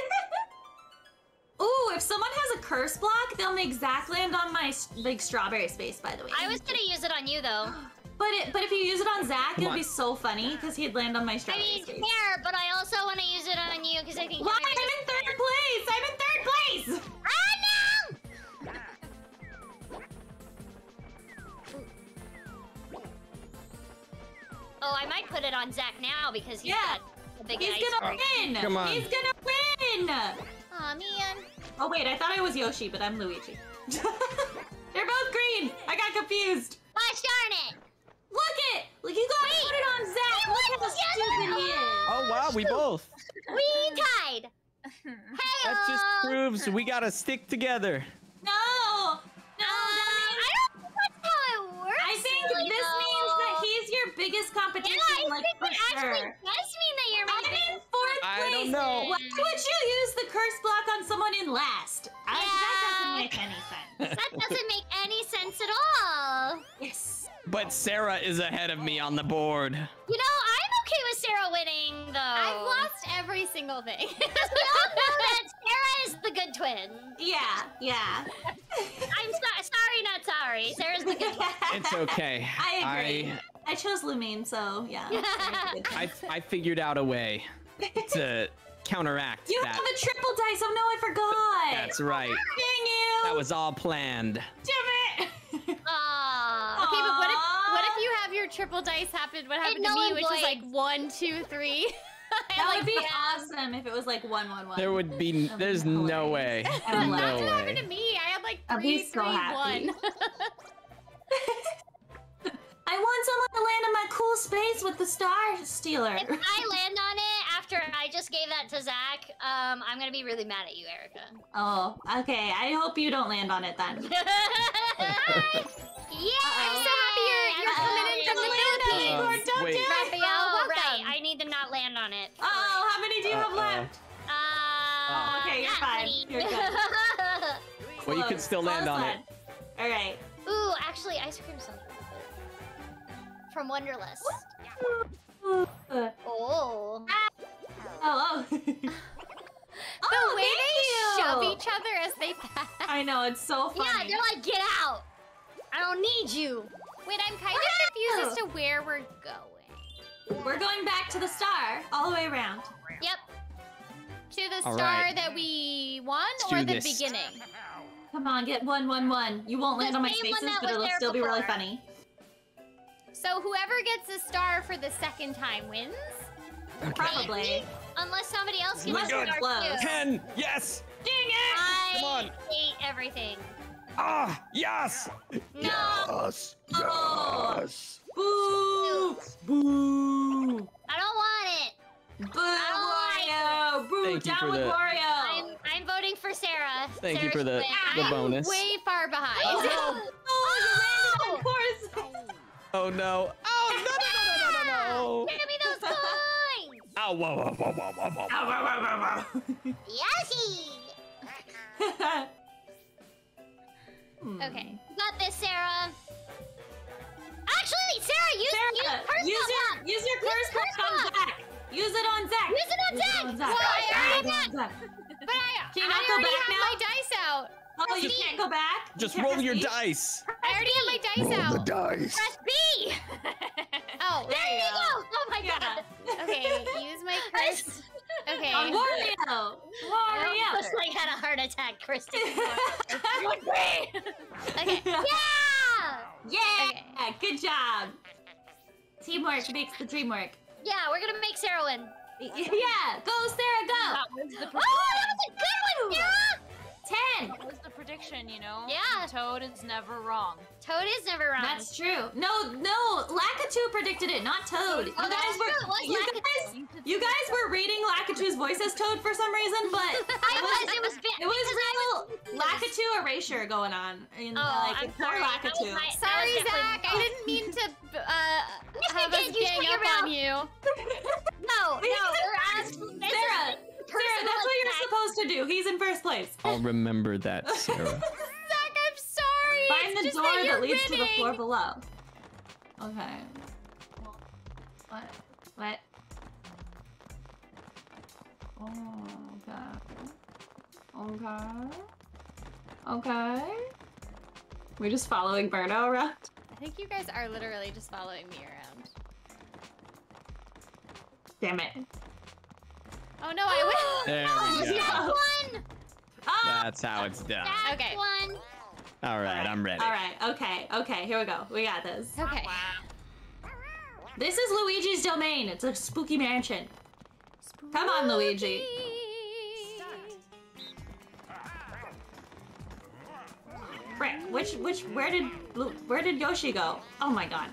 Ooh, if someone has a curse block, they'll make Zach land on my like strawberry space. By the way, I was gonna use it on you though. But it, but if you use it on Zach, Come it'll on. be so funny because he'd land on my strawberry space. I mean, fair, but I also want to use it on you because I think. Why? I'm in third place. I'm in third place. Ah no! Oh, I might put it on Zach now because he's yeah. got a big He's ice gonna break. win. Come on. He's gonna win. Aw, oh, man. Oh, wait, I thought I was Yoshi, but I'm Luigi. They're both green! I got confused! Gosh darn it! Look it! Look, you gotta wait. put it on Zach! We Look how stupid he is! Oh, wow, we both. We tied! Hey-o. That just proves we gotta stick together. No! No, uh, I don't think that's how it works. I think really this though. means that he's your biggest competition. Yeah, I like, think it actually sure. does mean that you're my biggest. I don't know. Why would you use the curse block on someone in last? Yeah. I, that doesn't make any sense. That doesn't make any sense at all. Yes. But Sarah is ahead of me on the board. You know, I'm okay with Sarah winning, though. I've lost every single thing. We all know that Sarah is the good twin. Yeah, yeah. I'm so sorry, not sorry. Sarah's the good twin. It's okay. I agree. I, I chose Lumine, so yeah. I, I figured out a way to counteract you that. You have a triple dice. Oh no, I forgot. That's right. Dang you. That was all planned. Damn it. Aww. Okay, but what if what if you have your triple dice happen? What happened to me, which is like one, two, three. That would like, be yeah. awesome if it was like one, one, one. There would be. There's no, no way. way. That's what no happened to me. I had like three, so three, happy. one. I want someone to land on my cool space with the Star Stealer. If I land on it after I just gave that to Zach, um, I'm gonna be really mad at you, Erika. Oh, okay. I hope you don't land on it then. Yeah! Uh-oh. I'm so happy you're, you're coming in from the Philippines. Uh, don't wait. do it. Raphael, oh, right. I need to not land on it. Uh oh, how many do you uh, have left? Uh, uh okay, you're fine. Many. You're good. Well, you can still land on it. All right. Ooh, actually, ice cream something. From Wonderlust. Yeah. Oh. Oh, oh. The oh, way they shove each other as they pass. I know, it's so funny. Yeah, they're like, get out. I don't need you. Wait, I'm kind of confused as to where we're going. We're going back to the star, all the way around. Yep. To the all star right. that we won, Let's or the this. beginning? Come on, get one, one, one. You won't the land on my spaces, but it'll still before. be really funny. So whoever gets a star for the second time wins? Okay. Probably. Unless somebody else gets a star too. Ten! Yes! Dang it! I Come on. hate everything. Ah! Yes! No! Yes! Yes! Oh. Boo! Boo! I don't want it! Boo, Wario! Like Boo! Down with Wario! I'm, I'm voting for Sarah. Thank Sarah's you for the, the bonus. I'm way far behind. Oh, no. oh, oh. You landed on course! Oh no! Oh no no no no no! no. Give me those coins! Ow! Whoa whoa whoa whoa whoa whoa! Ow, whoa, whoa, whoa, whoa. Yoshi! hmm. Okay, got this, Sarah. Actually, Sarah, use Sarah, use, use your use your curse block on Zach. Use it on Zach. Use it on Zach. It on Zach. Well, I already have, but I, I already have my dice out. Oh, you can't go back? Just you roll your B? dice. I already have my dice roll out. Roll the dice. Press B. Oh, there, there you go. go. Oh my yeah. god. Okay, use my curse. Okay. On Wario. Wario. Looks like had a heart attack, Kristen. Okay. Yeah. Yeah. Okay. Good job. Teamwork makes the dream work. Yeah, we're gonna make Sarah win. Yeah, go Sarah, go. That was the prediction. Oh, that was a good one, Sarah. Ten. That was the prediction, you know. Yeah. Toad is never wrong. Toad is never wrong. That's true. No, no, Lakitu predicted it, not Toad. Oh, you guys were, true. It was you guys, you guys were reading Lakitu's voice as Toad for some reason, but I was, it was, it was real Lakitu erasure going on. In, oh, uh, like, I'm sorry. Lakitu. My, sorry, Zach, I didn't mean to uh, have us gang up on you. No, no, we're asked. Sarah. Sarah, that's what you're supposed to do. He's in first place. I'll remember that, Sarah. Zach, I'm sorry. Find it's the just door that, that leads winning. to the floor below. Okay. What? What? Oh, okay. Okay. Okay. We're just following Birdo around. I think you guys are literally just following me around. Damn it. Oh no, I win! There oh, we go. That's one! Oh, that's how it's done. That's okay. one! All right, All right, I'm ready. All right, okay, okay, here we go. We got this. Okay. This is Luigi's domain. It's a spooky mansion. Spooky. Come on, Luigi. Frick, which, which, where did, where did Yoshi go? Oh my god.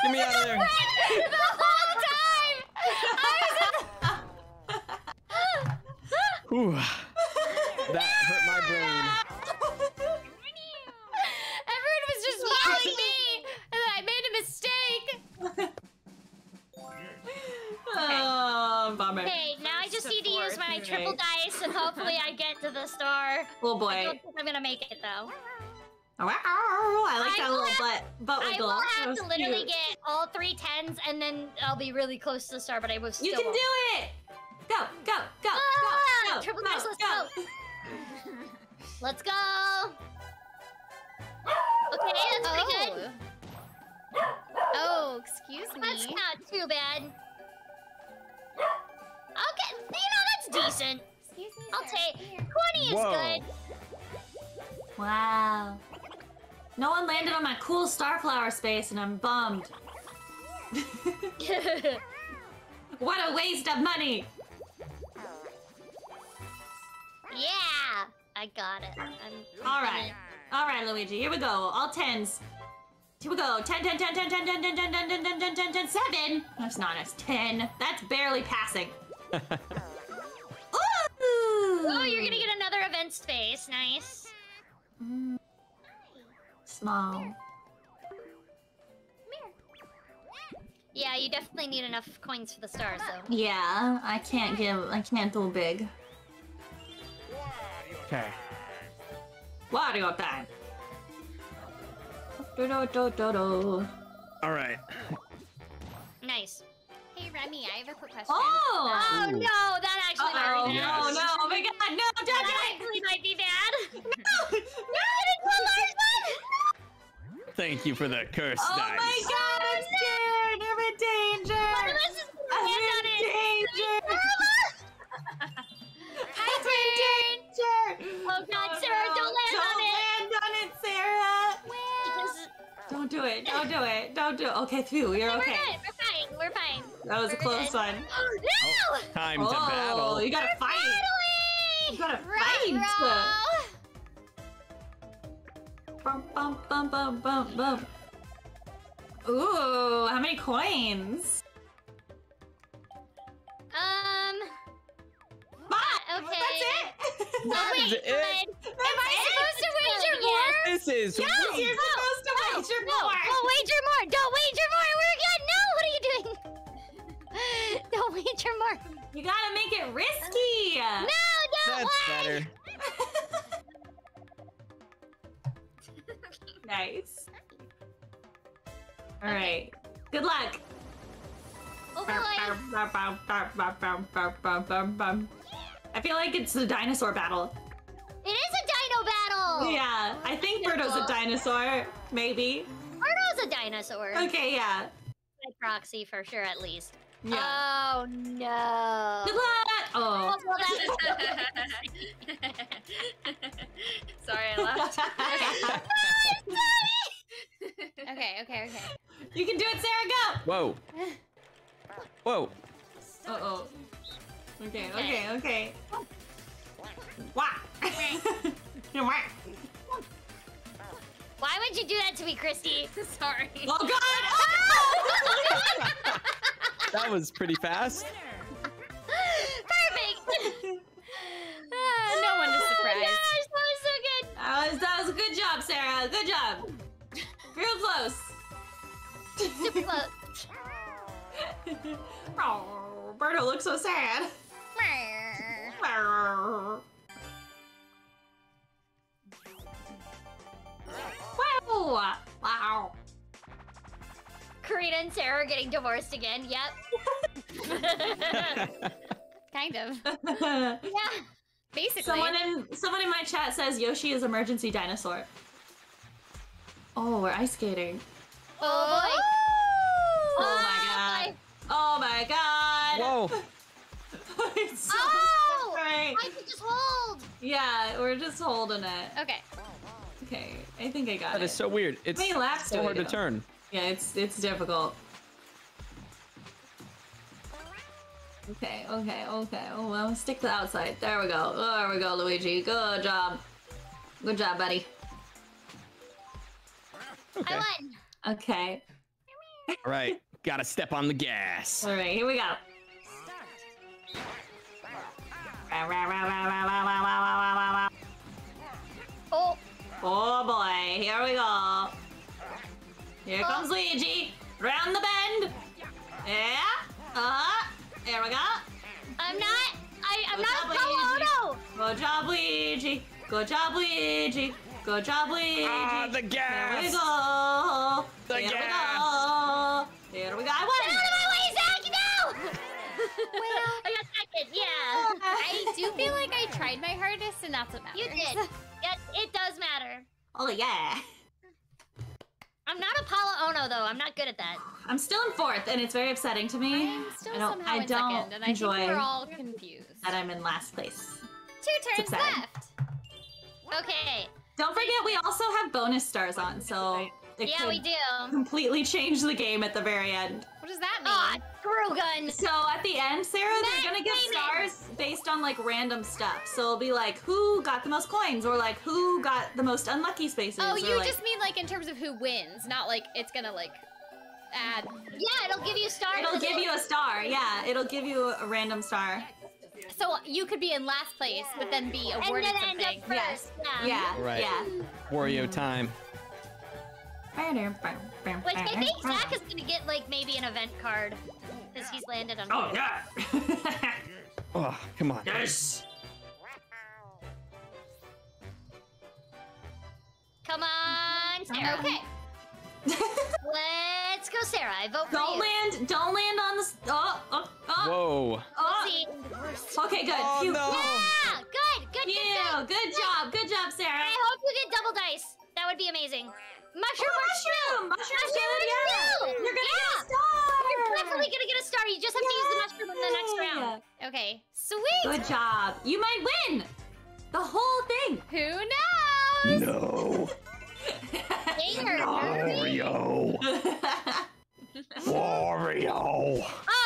Get me out of there! The whole time! I was in... Ooh, that hurt my brain. Everyone was just following me, and I made a mistake. Oh, bummer. Okay, now I just need to use my triple dice, and hopefully I get to the star. Oh boy! I don't think I'm gonna make it though. I like that I little have, butt, butt wiggle. I will have to literally cute. get all three tens, and then I'll be really close to the star, but I will still You can won't. do it! Go, go, go, ah, go, go, triple go, dice, let's go! go. Let's go! Okay, that's pretty oh. good. Oh, excuse me. That's not too bad. Okay, you know, that's decent. Excuse me, I'll take twenty Whoa. is good. Wow. No one landed on my cool starflower space, and I'm bummed. What a waste of money! Yeah! I got it. I'm Alright. Alright, Luigi, here we go. All tens. Here we go. ten, ten, ten, ten, ten, ten, ten, ten, ten, ten, ten, ten, ten, ten, seven! That's not as ten. That's barely passing. Ooh! Oh, you're gonna get another event space. Nice. Mm. Small. Mirror. Mirror. Yeah, you definitely need enough coins for the stars, though. Yeah, I can't give. I can't do big. Okay. Wario time. Do do do do do. All right. Nice. Hey Remy, I have a quick question. Oh! Oh no, that actually Uh-oh. might be bad. Oh no, no, oh my god, no, don't do it! That actually might be bad. No! No, it's the large one! Thank you for the curse oh dice. Oh my god, I'm oh, scared! No. I'm in danger! One of us is I'm in danger! I'm in danger! Oh god, oh, Sarah, no. don't land don't on it! Don't land on it, Sarah! Well... Because... Don't do it, don't do it, don't do it. Okay, Thu, you're okay. We're good, we're fine, we're fine. That was We're a close good. one. Oh, no! Oh, time oh, to battle. You gotta We're fight. Battling! You gotta Ruh-roh. fight. Bum, bum, bum, bum, bum, bum. Ooh, how many coins? Um. Mom, okay. That's it. Oh, wait, it. Am I supposed to wager yes. more? This is. No, weird. you're supposed to no, wager no, more. Don't wager more. Don't wager more. We're good. No, what are you doing? Don't wager more. You gotta make it risky. No, don't. That's wager All okay. right. Good luck. Oh boy. I feel like it's the dinosaur battle. It is a dino battle. Yeah, I think Birdo's a dinosaur, maybe. Birdo's a dinosaur. Okay, yeah. Like Roxy for sure, at least. Yeah. Oh no. Good luck. Oh. oh well, sorry, I laughed. No, sorry. Okay, okay, okay. You can do it, Sarah. Go. Whoa. Whoa. Uh oh. Okay, okay, okay. Wah. Why would you do that to me, Christy? Sorry. Oh God! Oh! That was pretty fast. Perfect. Oh, no one is surprised. Oh, that was so good. That was that was a good job, Sarah. Good job. Real close. Super close. Oh, Birdo looks so sad. Wow! Wow! Corina and Sarah are getting divorced again. Yep. Kind of. Yeah. Basically. Someone in someone in my chat says Yoshi is emergency dinosaur. Oh, we're ice skating. Oh boy! Oh, oh my god! Oh my god! Whoa! It's so oh! Right. I can just hold. Yeah, we're just holding it. Okay. Okay, I think I got it. That is so weird. It's so hard to turn. Yeah, it's it's difficult. Okay, okay, okay. Oh, well, stick to the outside. There we go. There we go, Luigi. Good job. Good job, buddy. Okay. I won. Okay. All right, gotta step on the gas. All right, here we go. Oh. Oh boy, here we go. Here oh. comes Luigi. Round the bend. Yeah. Uh-huh. Here we go. I'm not. I, I'm not a Go job, Luigi. Go job, Luigi. Go job, Luigi. Ah, the gas. Here we go. The here gas. We go. Here we go. I won. Get out of my way, Zach. No. Well, I got second. Yeah. I do feel like I tried my hardest, and that's what matters. You did. Yes, it does matter. Oh, yeah. I'm not Apollo Ono, though. I'm not good at that. I'm still in fourth, and it's very upsetting to me. I'm still I don't, somehow I in don't second, and I enjoy think we're all confused. That I'm in last place. Two turns left. Okay. Don't forget, we also have bonus stars on, so... It yeah, we do. Completely change the game at the very end. What does that mean? Oh, screw gun. So at the end, Sarah, Matt they're gonna get Damon. stars based on like random stuff. So it'll be like who got the most coins, or like who got the most unlucky spaces. Oh, or, you like... just mean like in terms of who wins, not like it's gonna like add. Yeah, it'll give you stars. It'll give you a star. Yeah, it'll give you a random star. So you could be in last place, yeah. but then be awarded and then something. End up first. Yeah. Yeah. yeah. Right. Yeah. Wario time. Which I think Zach is gonna get like maybe an event card because he's landed on. Oh yeah! Oh come on! Yes! Come on, Sarah. Okay. Let's go, Sarah. I vote for you. Don't land! Don't land on the. Oh! Oh! Oh! Whoa! Oh. Okay, good. Oh, you... no. Yeah! Good! Good! You. Good, good job! Good job, Sarah. I hope you get double dice. That would be amazing. Mushroom, oh, mushroom! Mushroom! Mushroom! mushroom yeah. You're gonna yeah. get a star! You're definitely gonna get a star. You just have Yay. to use the mushroom in the next round. Okay. Sweet! Good job. You might win! The whole thing! Who knows? No. Dang, Wario! Wario! Oh,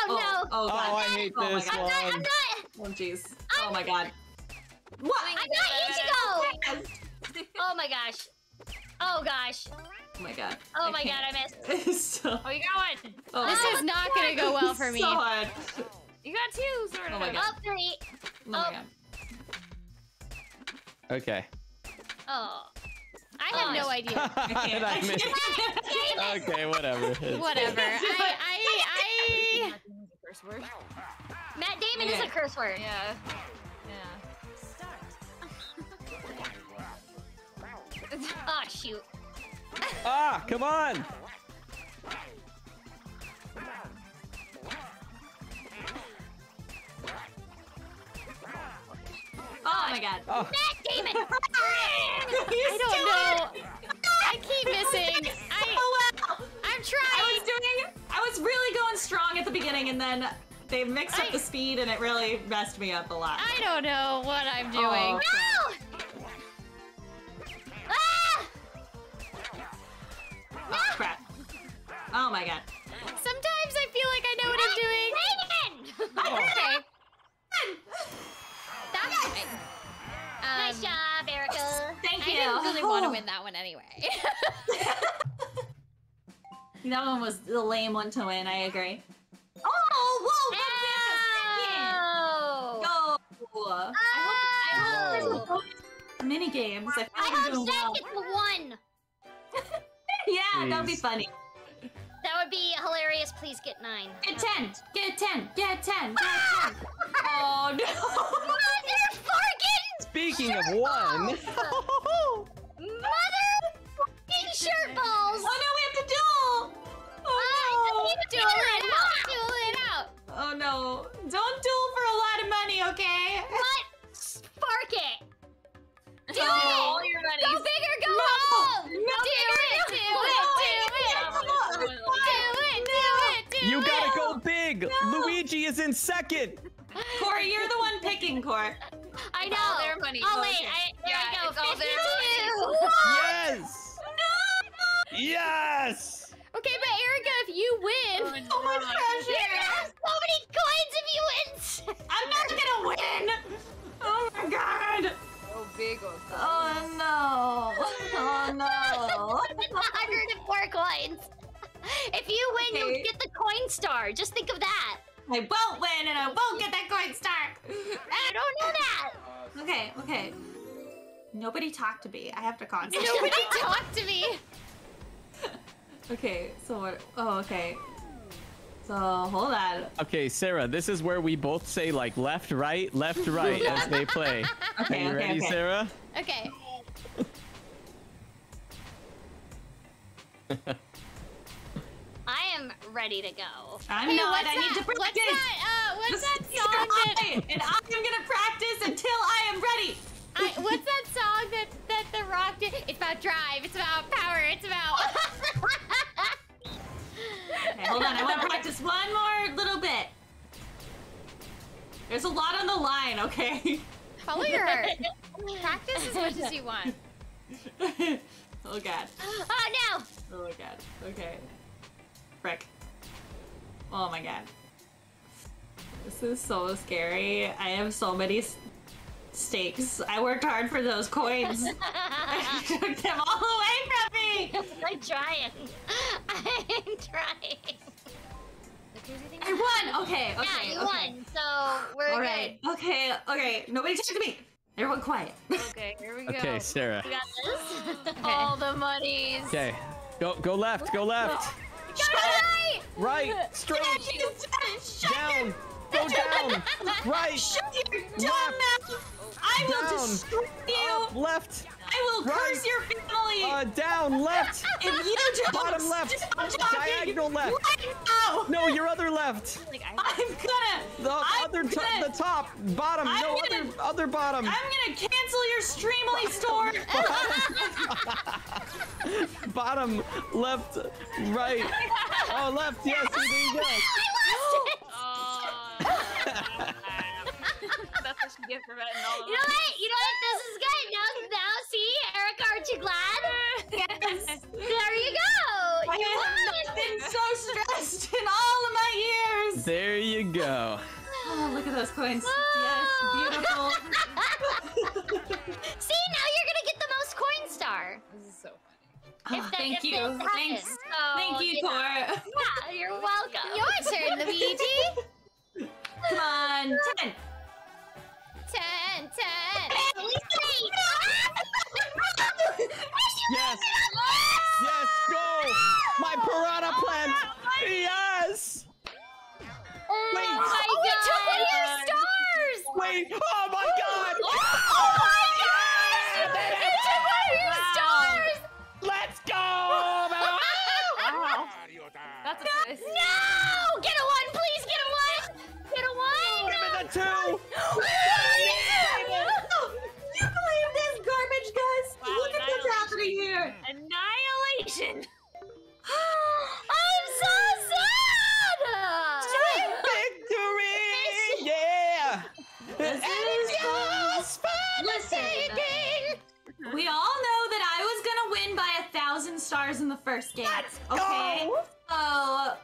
no! Oh, oh, God. oh I hate oh, this my God. one. I'm not, I'm not... Oh, jeez. Oh, my God. What? I'm not Ichigo! Oh, my gosh. Oh gosh. Oh my god. Oh I my can't. god, I missed. So... Oh, you got one. Oh. This oh, is not going to go well for me. So hard. You got two, sort of. Oh my god. Oh, three. Oh, oh my god. Okay. Oh. I have oh, no I... idea. I can't. I missed. I can't. Okay, whatever. It's whatever. I, I, I... Curse word. Matt Damon okay. is a curse word. Yeah. Yeah. Ah, oh, shoot. Ah, come on! god. Oh. Matt Damon! I don't know. I keep missing. I, I'm trying. I was doing, I was really going strong at the beginning and then they mixed up I, the speed and it really messed me up a lot. I don't know what I'm doing. Oh. No! Ah! Oh, crap. Oh my god. Sometimes I feel like I know what I'm doing. Wait again! Okay. That's yes. um, nice job, Erika. Thank you. I didn't really oh. want to win that one anyway. That one was the lame one to win, I agree. Oh, whoa! Oh. Go! Oh. I hope, I hope there's mini games. I, I hope Zach well. gets the one. Yeah, Please. That would be funny. That would be hilarious. Please get nine. Get ten. Get ten. Get ten. Get ah! ten. Oh no! Motherfucking! Speaking shirt of one. Balls. Motherfucking shirt balls. Oh no, we have to duel. Oh uh, no! Duel it out. Duel it out. Oh no! Don't duel for a lot of money, okay? What? Spark it. Do oh, it! You're go big or go home! No. No. Do, no. do, no. do, no. do, no. do, no. do it! Do it! Do it! Do it! You gotta go big! No. Luigi is in second! Corey, you're the one picking, Corey. I know! All their money. Oh, wait, I, there yeah, I go. All their money. Yes! No! Yes! Okay, but Erika, if you win... Oh, so much pressure! You're gonna have so many coins if you win! I'm not gonna win! Oh my god! Oh, big old oh no! Oh no! one hundred four coins! If you win, okay. you'll get the coin star! Just think of that! I won't win and I won't get that coin star! I don't know that! Okay, okay. Nobody talk to me. I have to concentrate. Nobody talk to me! Okay, so what? Oh, okay. So, hold on. Okay, Sarah, this is where we both say, like, left, right, left, right, as they play. Okay, Are you okay, ready, okay. Sarah? Okay. I am ready to go. I'm hey, not. I that? need to practice. What's that, uh, what's that song that... And I am going to practice until I am ready. I, what's that song that, that The Rock did? It's about drive. It's about power. It's about... Okay, hold on, I want to practice one more little bit. There's a lot on the line, okay? Follow your heart. Practice as much as you want. Oh god. Oh no! Oh god, okay. Frick. Oh my god. This is so scary. I have so many stakes. I worked hard for those coins. I took them all away from me! I'm trying. I'm trying. I won! Okay, okay, Yeah, you okay. won, so we're all right. good. Okay, okay, nobody talk to me. Everyone quiet. Okay, here we go. Okay, Sarah. We got this. Okay. All the monies. Okay, go go left, go left. Go Shut right! Right, straight. Yeah, Shut down. Your... Go down. Right. Shut your dumb mouth. I down. will destroy you. Up, left. I will right. curse your family. Uh, down, left. If you don't Bottom left. Diagonal left. Right no, your other left. I'm gonna. The I'm other gonna, the top, bottom, I'm no gonna, other other bottom. I'm gonna cancel your Streamly store. Bottom, bottom left, right. Oh, left. Yes, there you go. I lost it. That's what you get for betting all of you know us. What? You know what? This is good. Now, now, see, Erika, aren't you glad? Yes. There you go. I you have been so stressed in all of my years. There you go. Oh, look at those coins. Oh. Yes, beautiful. See, now you're gonna get the most coin star. This is so fun. Oh, that, thank, you. So, thank you. Thank you, Cora. Yeah, you're welcome. Your turn, Luigi. Come on, ten! Ten, ten! Yes! Yes, go! My piranha plant! Yes! Oh Wait! My oh, we took one of your stars! Wait! Oh my god! Oh my god! We took one of your stars! Let's go! Oh. That's a twist. No! Get a one, please! Get a one! Get a one! Give it the two! stars in the first game. Let's okay. Go. Oh.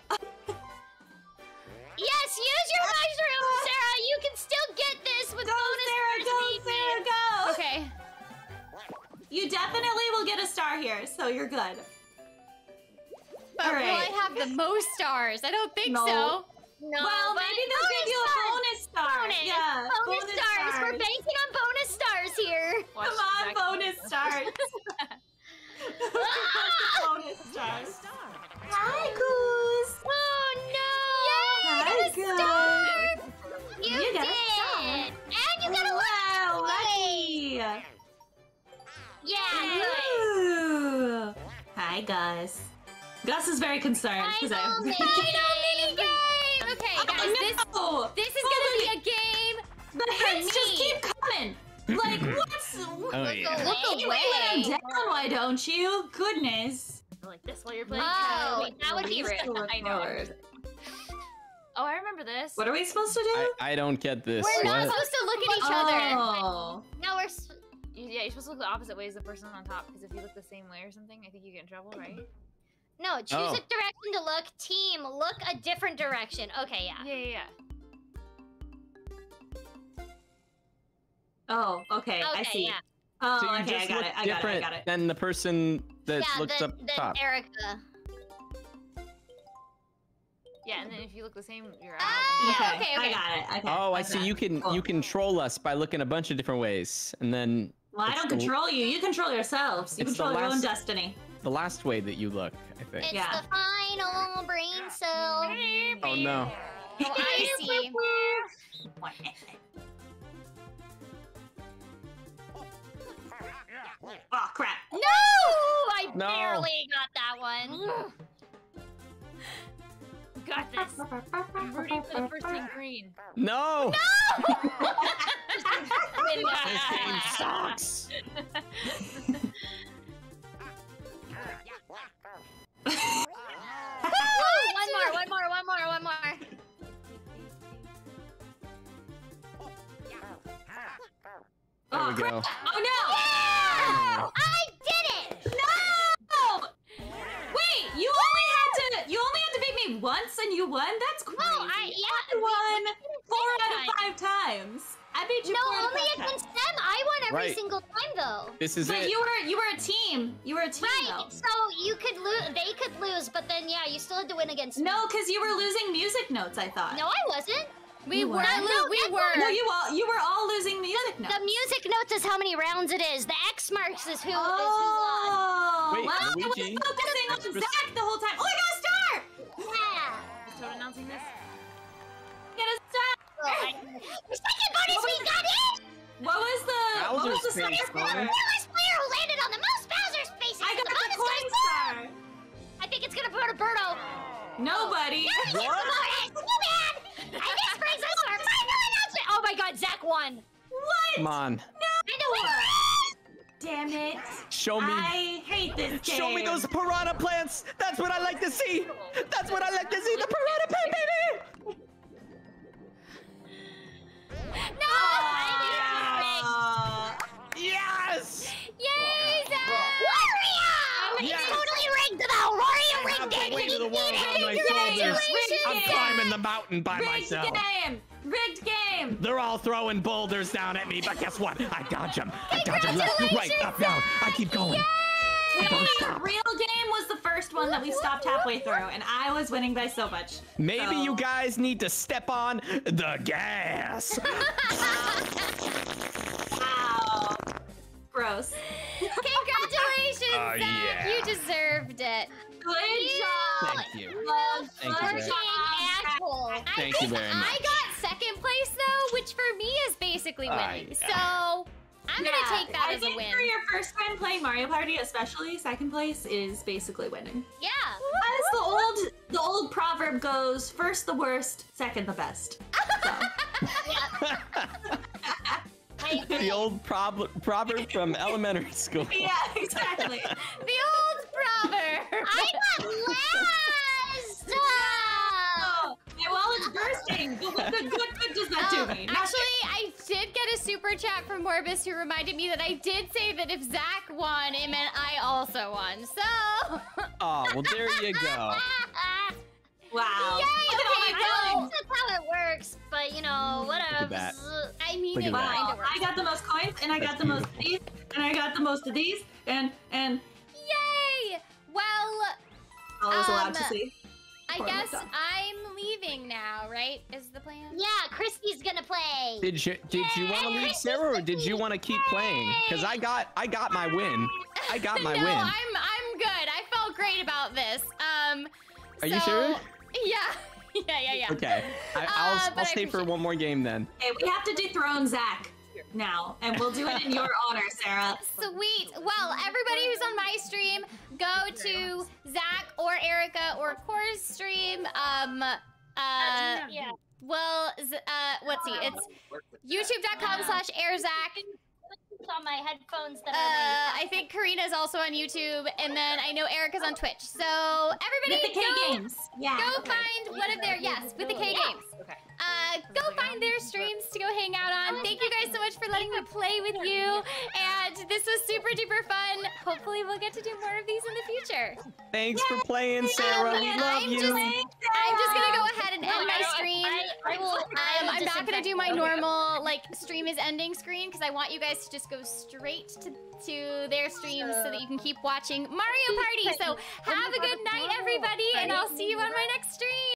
Yes, use your mushroom, Sarah. You can still get this with go, bonus Sarah, go, Sarah, go. Okay. You definitely will get a star here, so you're good. But all right. Will I have the most stars? I don't think no. so. No, well, maybe they'll give you a bonus star. Bonus. Yeah, bonus, bonus stars. stars. We're banking on bonus stars here. Watch Come on, bonus stars. Bonus stars. Hi, Goose. Oh no! Yay! Hi, you got a star. You, you did. Star. And you got a wow, lucky. lucky. Yeah. Ooh. Hi, Gus. Gus is very concerned because I'm. Okay, guys, oh, no. this, this is oh, gonna be a game. The hits me. just keep coming. Like, what's oh, look yeah. away? Lay them down, why don't you? Goodness. I like this while you're playing. Oh, Kirby. that would be rude. I know. Oh, I remember this. What are we supposed to do? I, I don't get this. We're not what? supposed to look at each oh. other. No, we're. Yeah, you're supposed to look the opposite way as the person on top, because if you look the same way or something, I think you get in trouble, right? No, choose oh. a direction to look. Team, look a different direction. Okay, yeah. Yeah, yeah, yeah. Oh, okay, okay I see. Yeah. Oh, so okay, I got it, I got it, I got it. Than the person that yeah, looks the, up the top. Erika. Yeah, and then if you look the same, you're out. Ah, okay, okay, okay. I got it. Okay, oh, I see. You can cool. you control us by looking a bunch of different ways, and then. Well, I don't the, control you. You control yourselves. You control your last, own destiny. The last way that you look, I think. It's yeah. the final brain cell. Oh no. Oh, I see. Oh crap! No, I no. barely got that one. Got this. I'm rooting for the first team green. No! No! This game sucks. One more, one more, one more, one more. There we go. Oh no! Yeah! Oh. I did it! No! Wait, you only had to you only had to beat me once and you won? That's crazy. Oh, I yeah, I won four out of five times. I beat you. No, four only against times. them. I won every right. single time though. This is but it. But you were you were a team. You were a team. Right. Though. So you could lose. They could lose, but then yeah, you still had to win against me. No, because you were losing music notes. I thought. No, I wasn't. We were. No, no, we were. No, you all. You were all losing music notes. The music notes is how many rounds it is. The X marks is who. Oh. Is who lost. Wait, wow, Luigi. I was focusing on Zach the whole time. Oh, I got a star. Yeah. Is Toad announcing this? Get a star. Oh, I... Second bonus, we got it. What was the? Bowser's what was the second player? The newest player who landed on the most Bowser's face. I got the, the coin star. star. I think it's gonna go to Birdo. Nobody. Oh, no, what? What? I just brings us our final announcement! Oh my god, Zach won! What? Come on. No! I know what? Damn it. Show me. I hate this game. Show me those piranha plants! That's what I like to see! That's what I like to see! The piranha plant, baby! No! Oh, yes! Yay, Zach! Wario! Yes. It's totally rigged though! Wario rigged it! He did it! I'm climbing the mountain by Rigged myself. Rigged game! Rigged game! They're all throwing boulders down at me, but guess what? I dodge them. I dodge them left, right, up, down. I keep going. Yay! The real game was the first one that we stopped halfway through, and I was winning by so much. Maybe so. You guys need to step on the gas. Wow. Gross. Congratulations, uh, Zach. Yeah. You deserved it. Good job! Thank you. Love Thank you, I Thank think you very much. I got second place though, which for me is basically winning. Uh, yeah. So I'm yeah, gonna take that I as think a win. For your first time playing Mario Party, especially second place is basically winning. Yeah. As the old the old proverb goes, first the worst, second the best. So. Hey, hey. The old prob proverb from elementary school. Yeah, exactly. The old proverb. I got last. No. Oh, my wallet's bursting. Good, good, good, good design. to me. Not actually, I did get a super chat from Morbus who reminded me that I did say that if Zach won, it meant I also won. So. Oh, well, there you go. Wow. Yay, okay, I don't know if that's how it works, but you know, whatever. I mean, it wow. kind of works. I got the most coins, and I got the most of these, and I got the most of these, and, and. Yay! Well, I was allowed um, to see. I guess I'm leaving now, right? Is the plan? Yeah, Christy's gonna play. Did you did Yay! you want to leave, Sarah, or did you want to keep playing? Because I got I got my win. I got my no, win. No, I'm I'm good. I felt great about this. Um. Are so, you sure? Yeah. Yeah, yeah, yeah. Okay. I, I'll, uh, I'll stay for one more game then. Okay, we have to dethrone Zach now, and we'll do it in your honor, Sarah. Sweet. Well, everybody who's on my stream, go to Zach or Erika or Cora's stream. Um, uh, yeah. Well, uh, let's see. It's youtube.com slash airzach. On my headphones that uh, I think Corina's also on YouTube, and then I know Erika's on Twitch. So everybody, with the K go, games. Yeah, go okay. find one of their yes with the K yeah. games. Okay. Uh, go find their streams to go hang out on. Thank you guys so much for letting me play with you, and this was super duper fun. Hopefully, we'll get to do more of these in the future. Thanks Yay! for playing, Sarah. Um, we love I'm you. Just, I'm just gonna go ahead and end my stream. I, I, I will, um, I'm not gonna do my normal like stream is ending screen because I want you guys to just go straight to, to their streams so that you can keep watching Mario Party. So have a good night, everybody, and I'll see you on my next stream.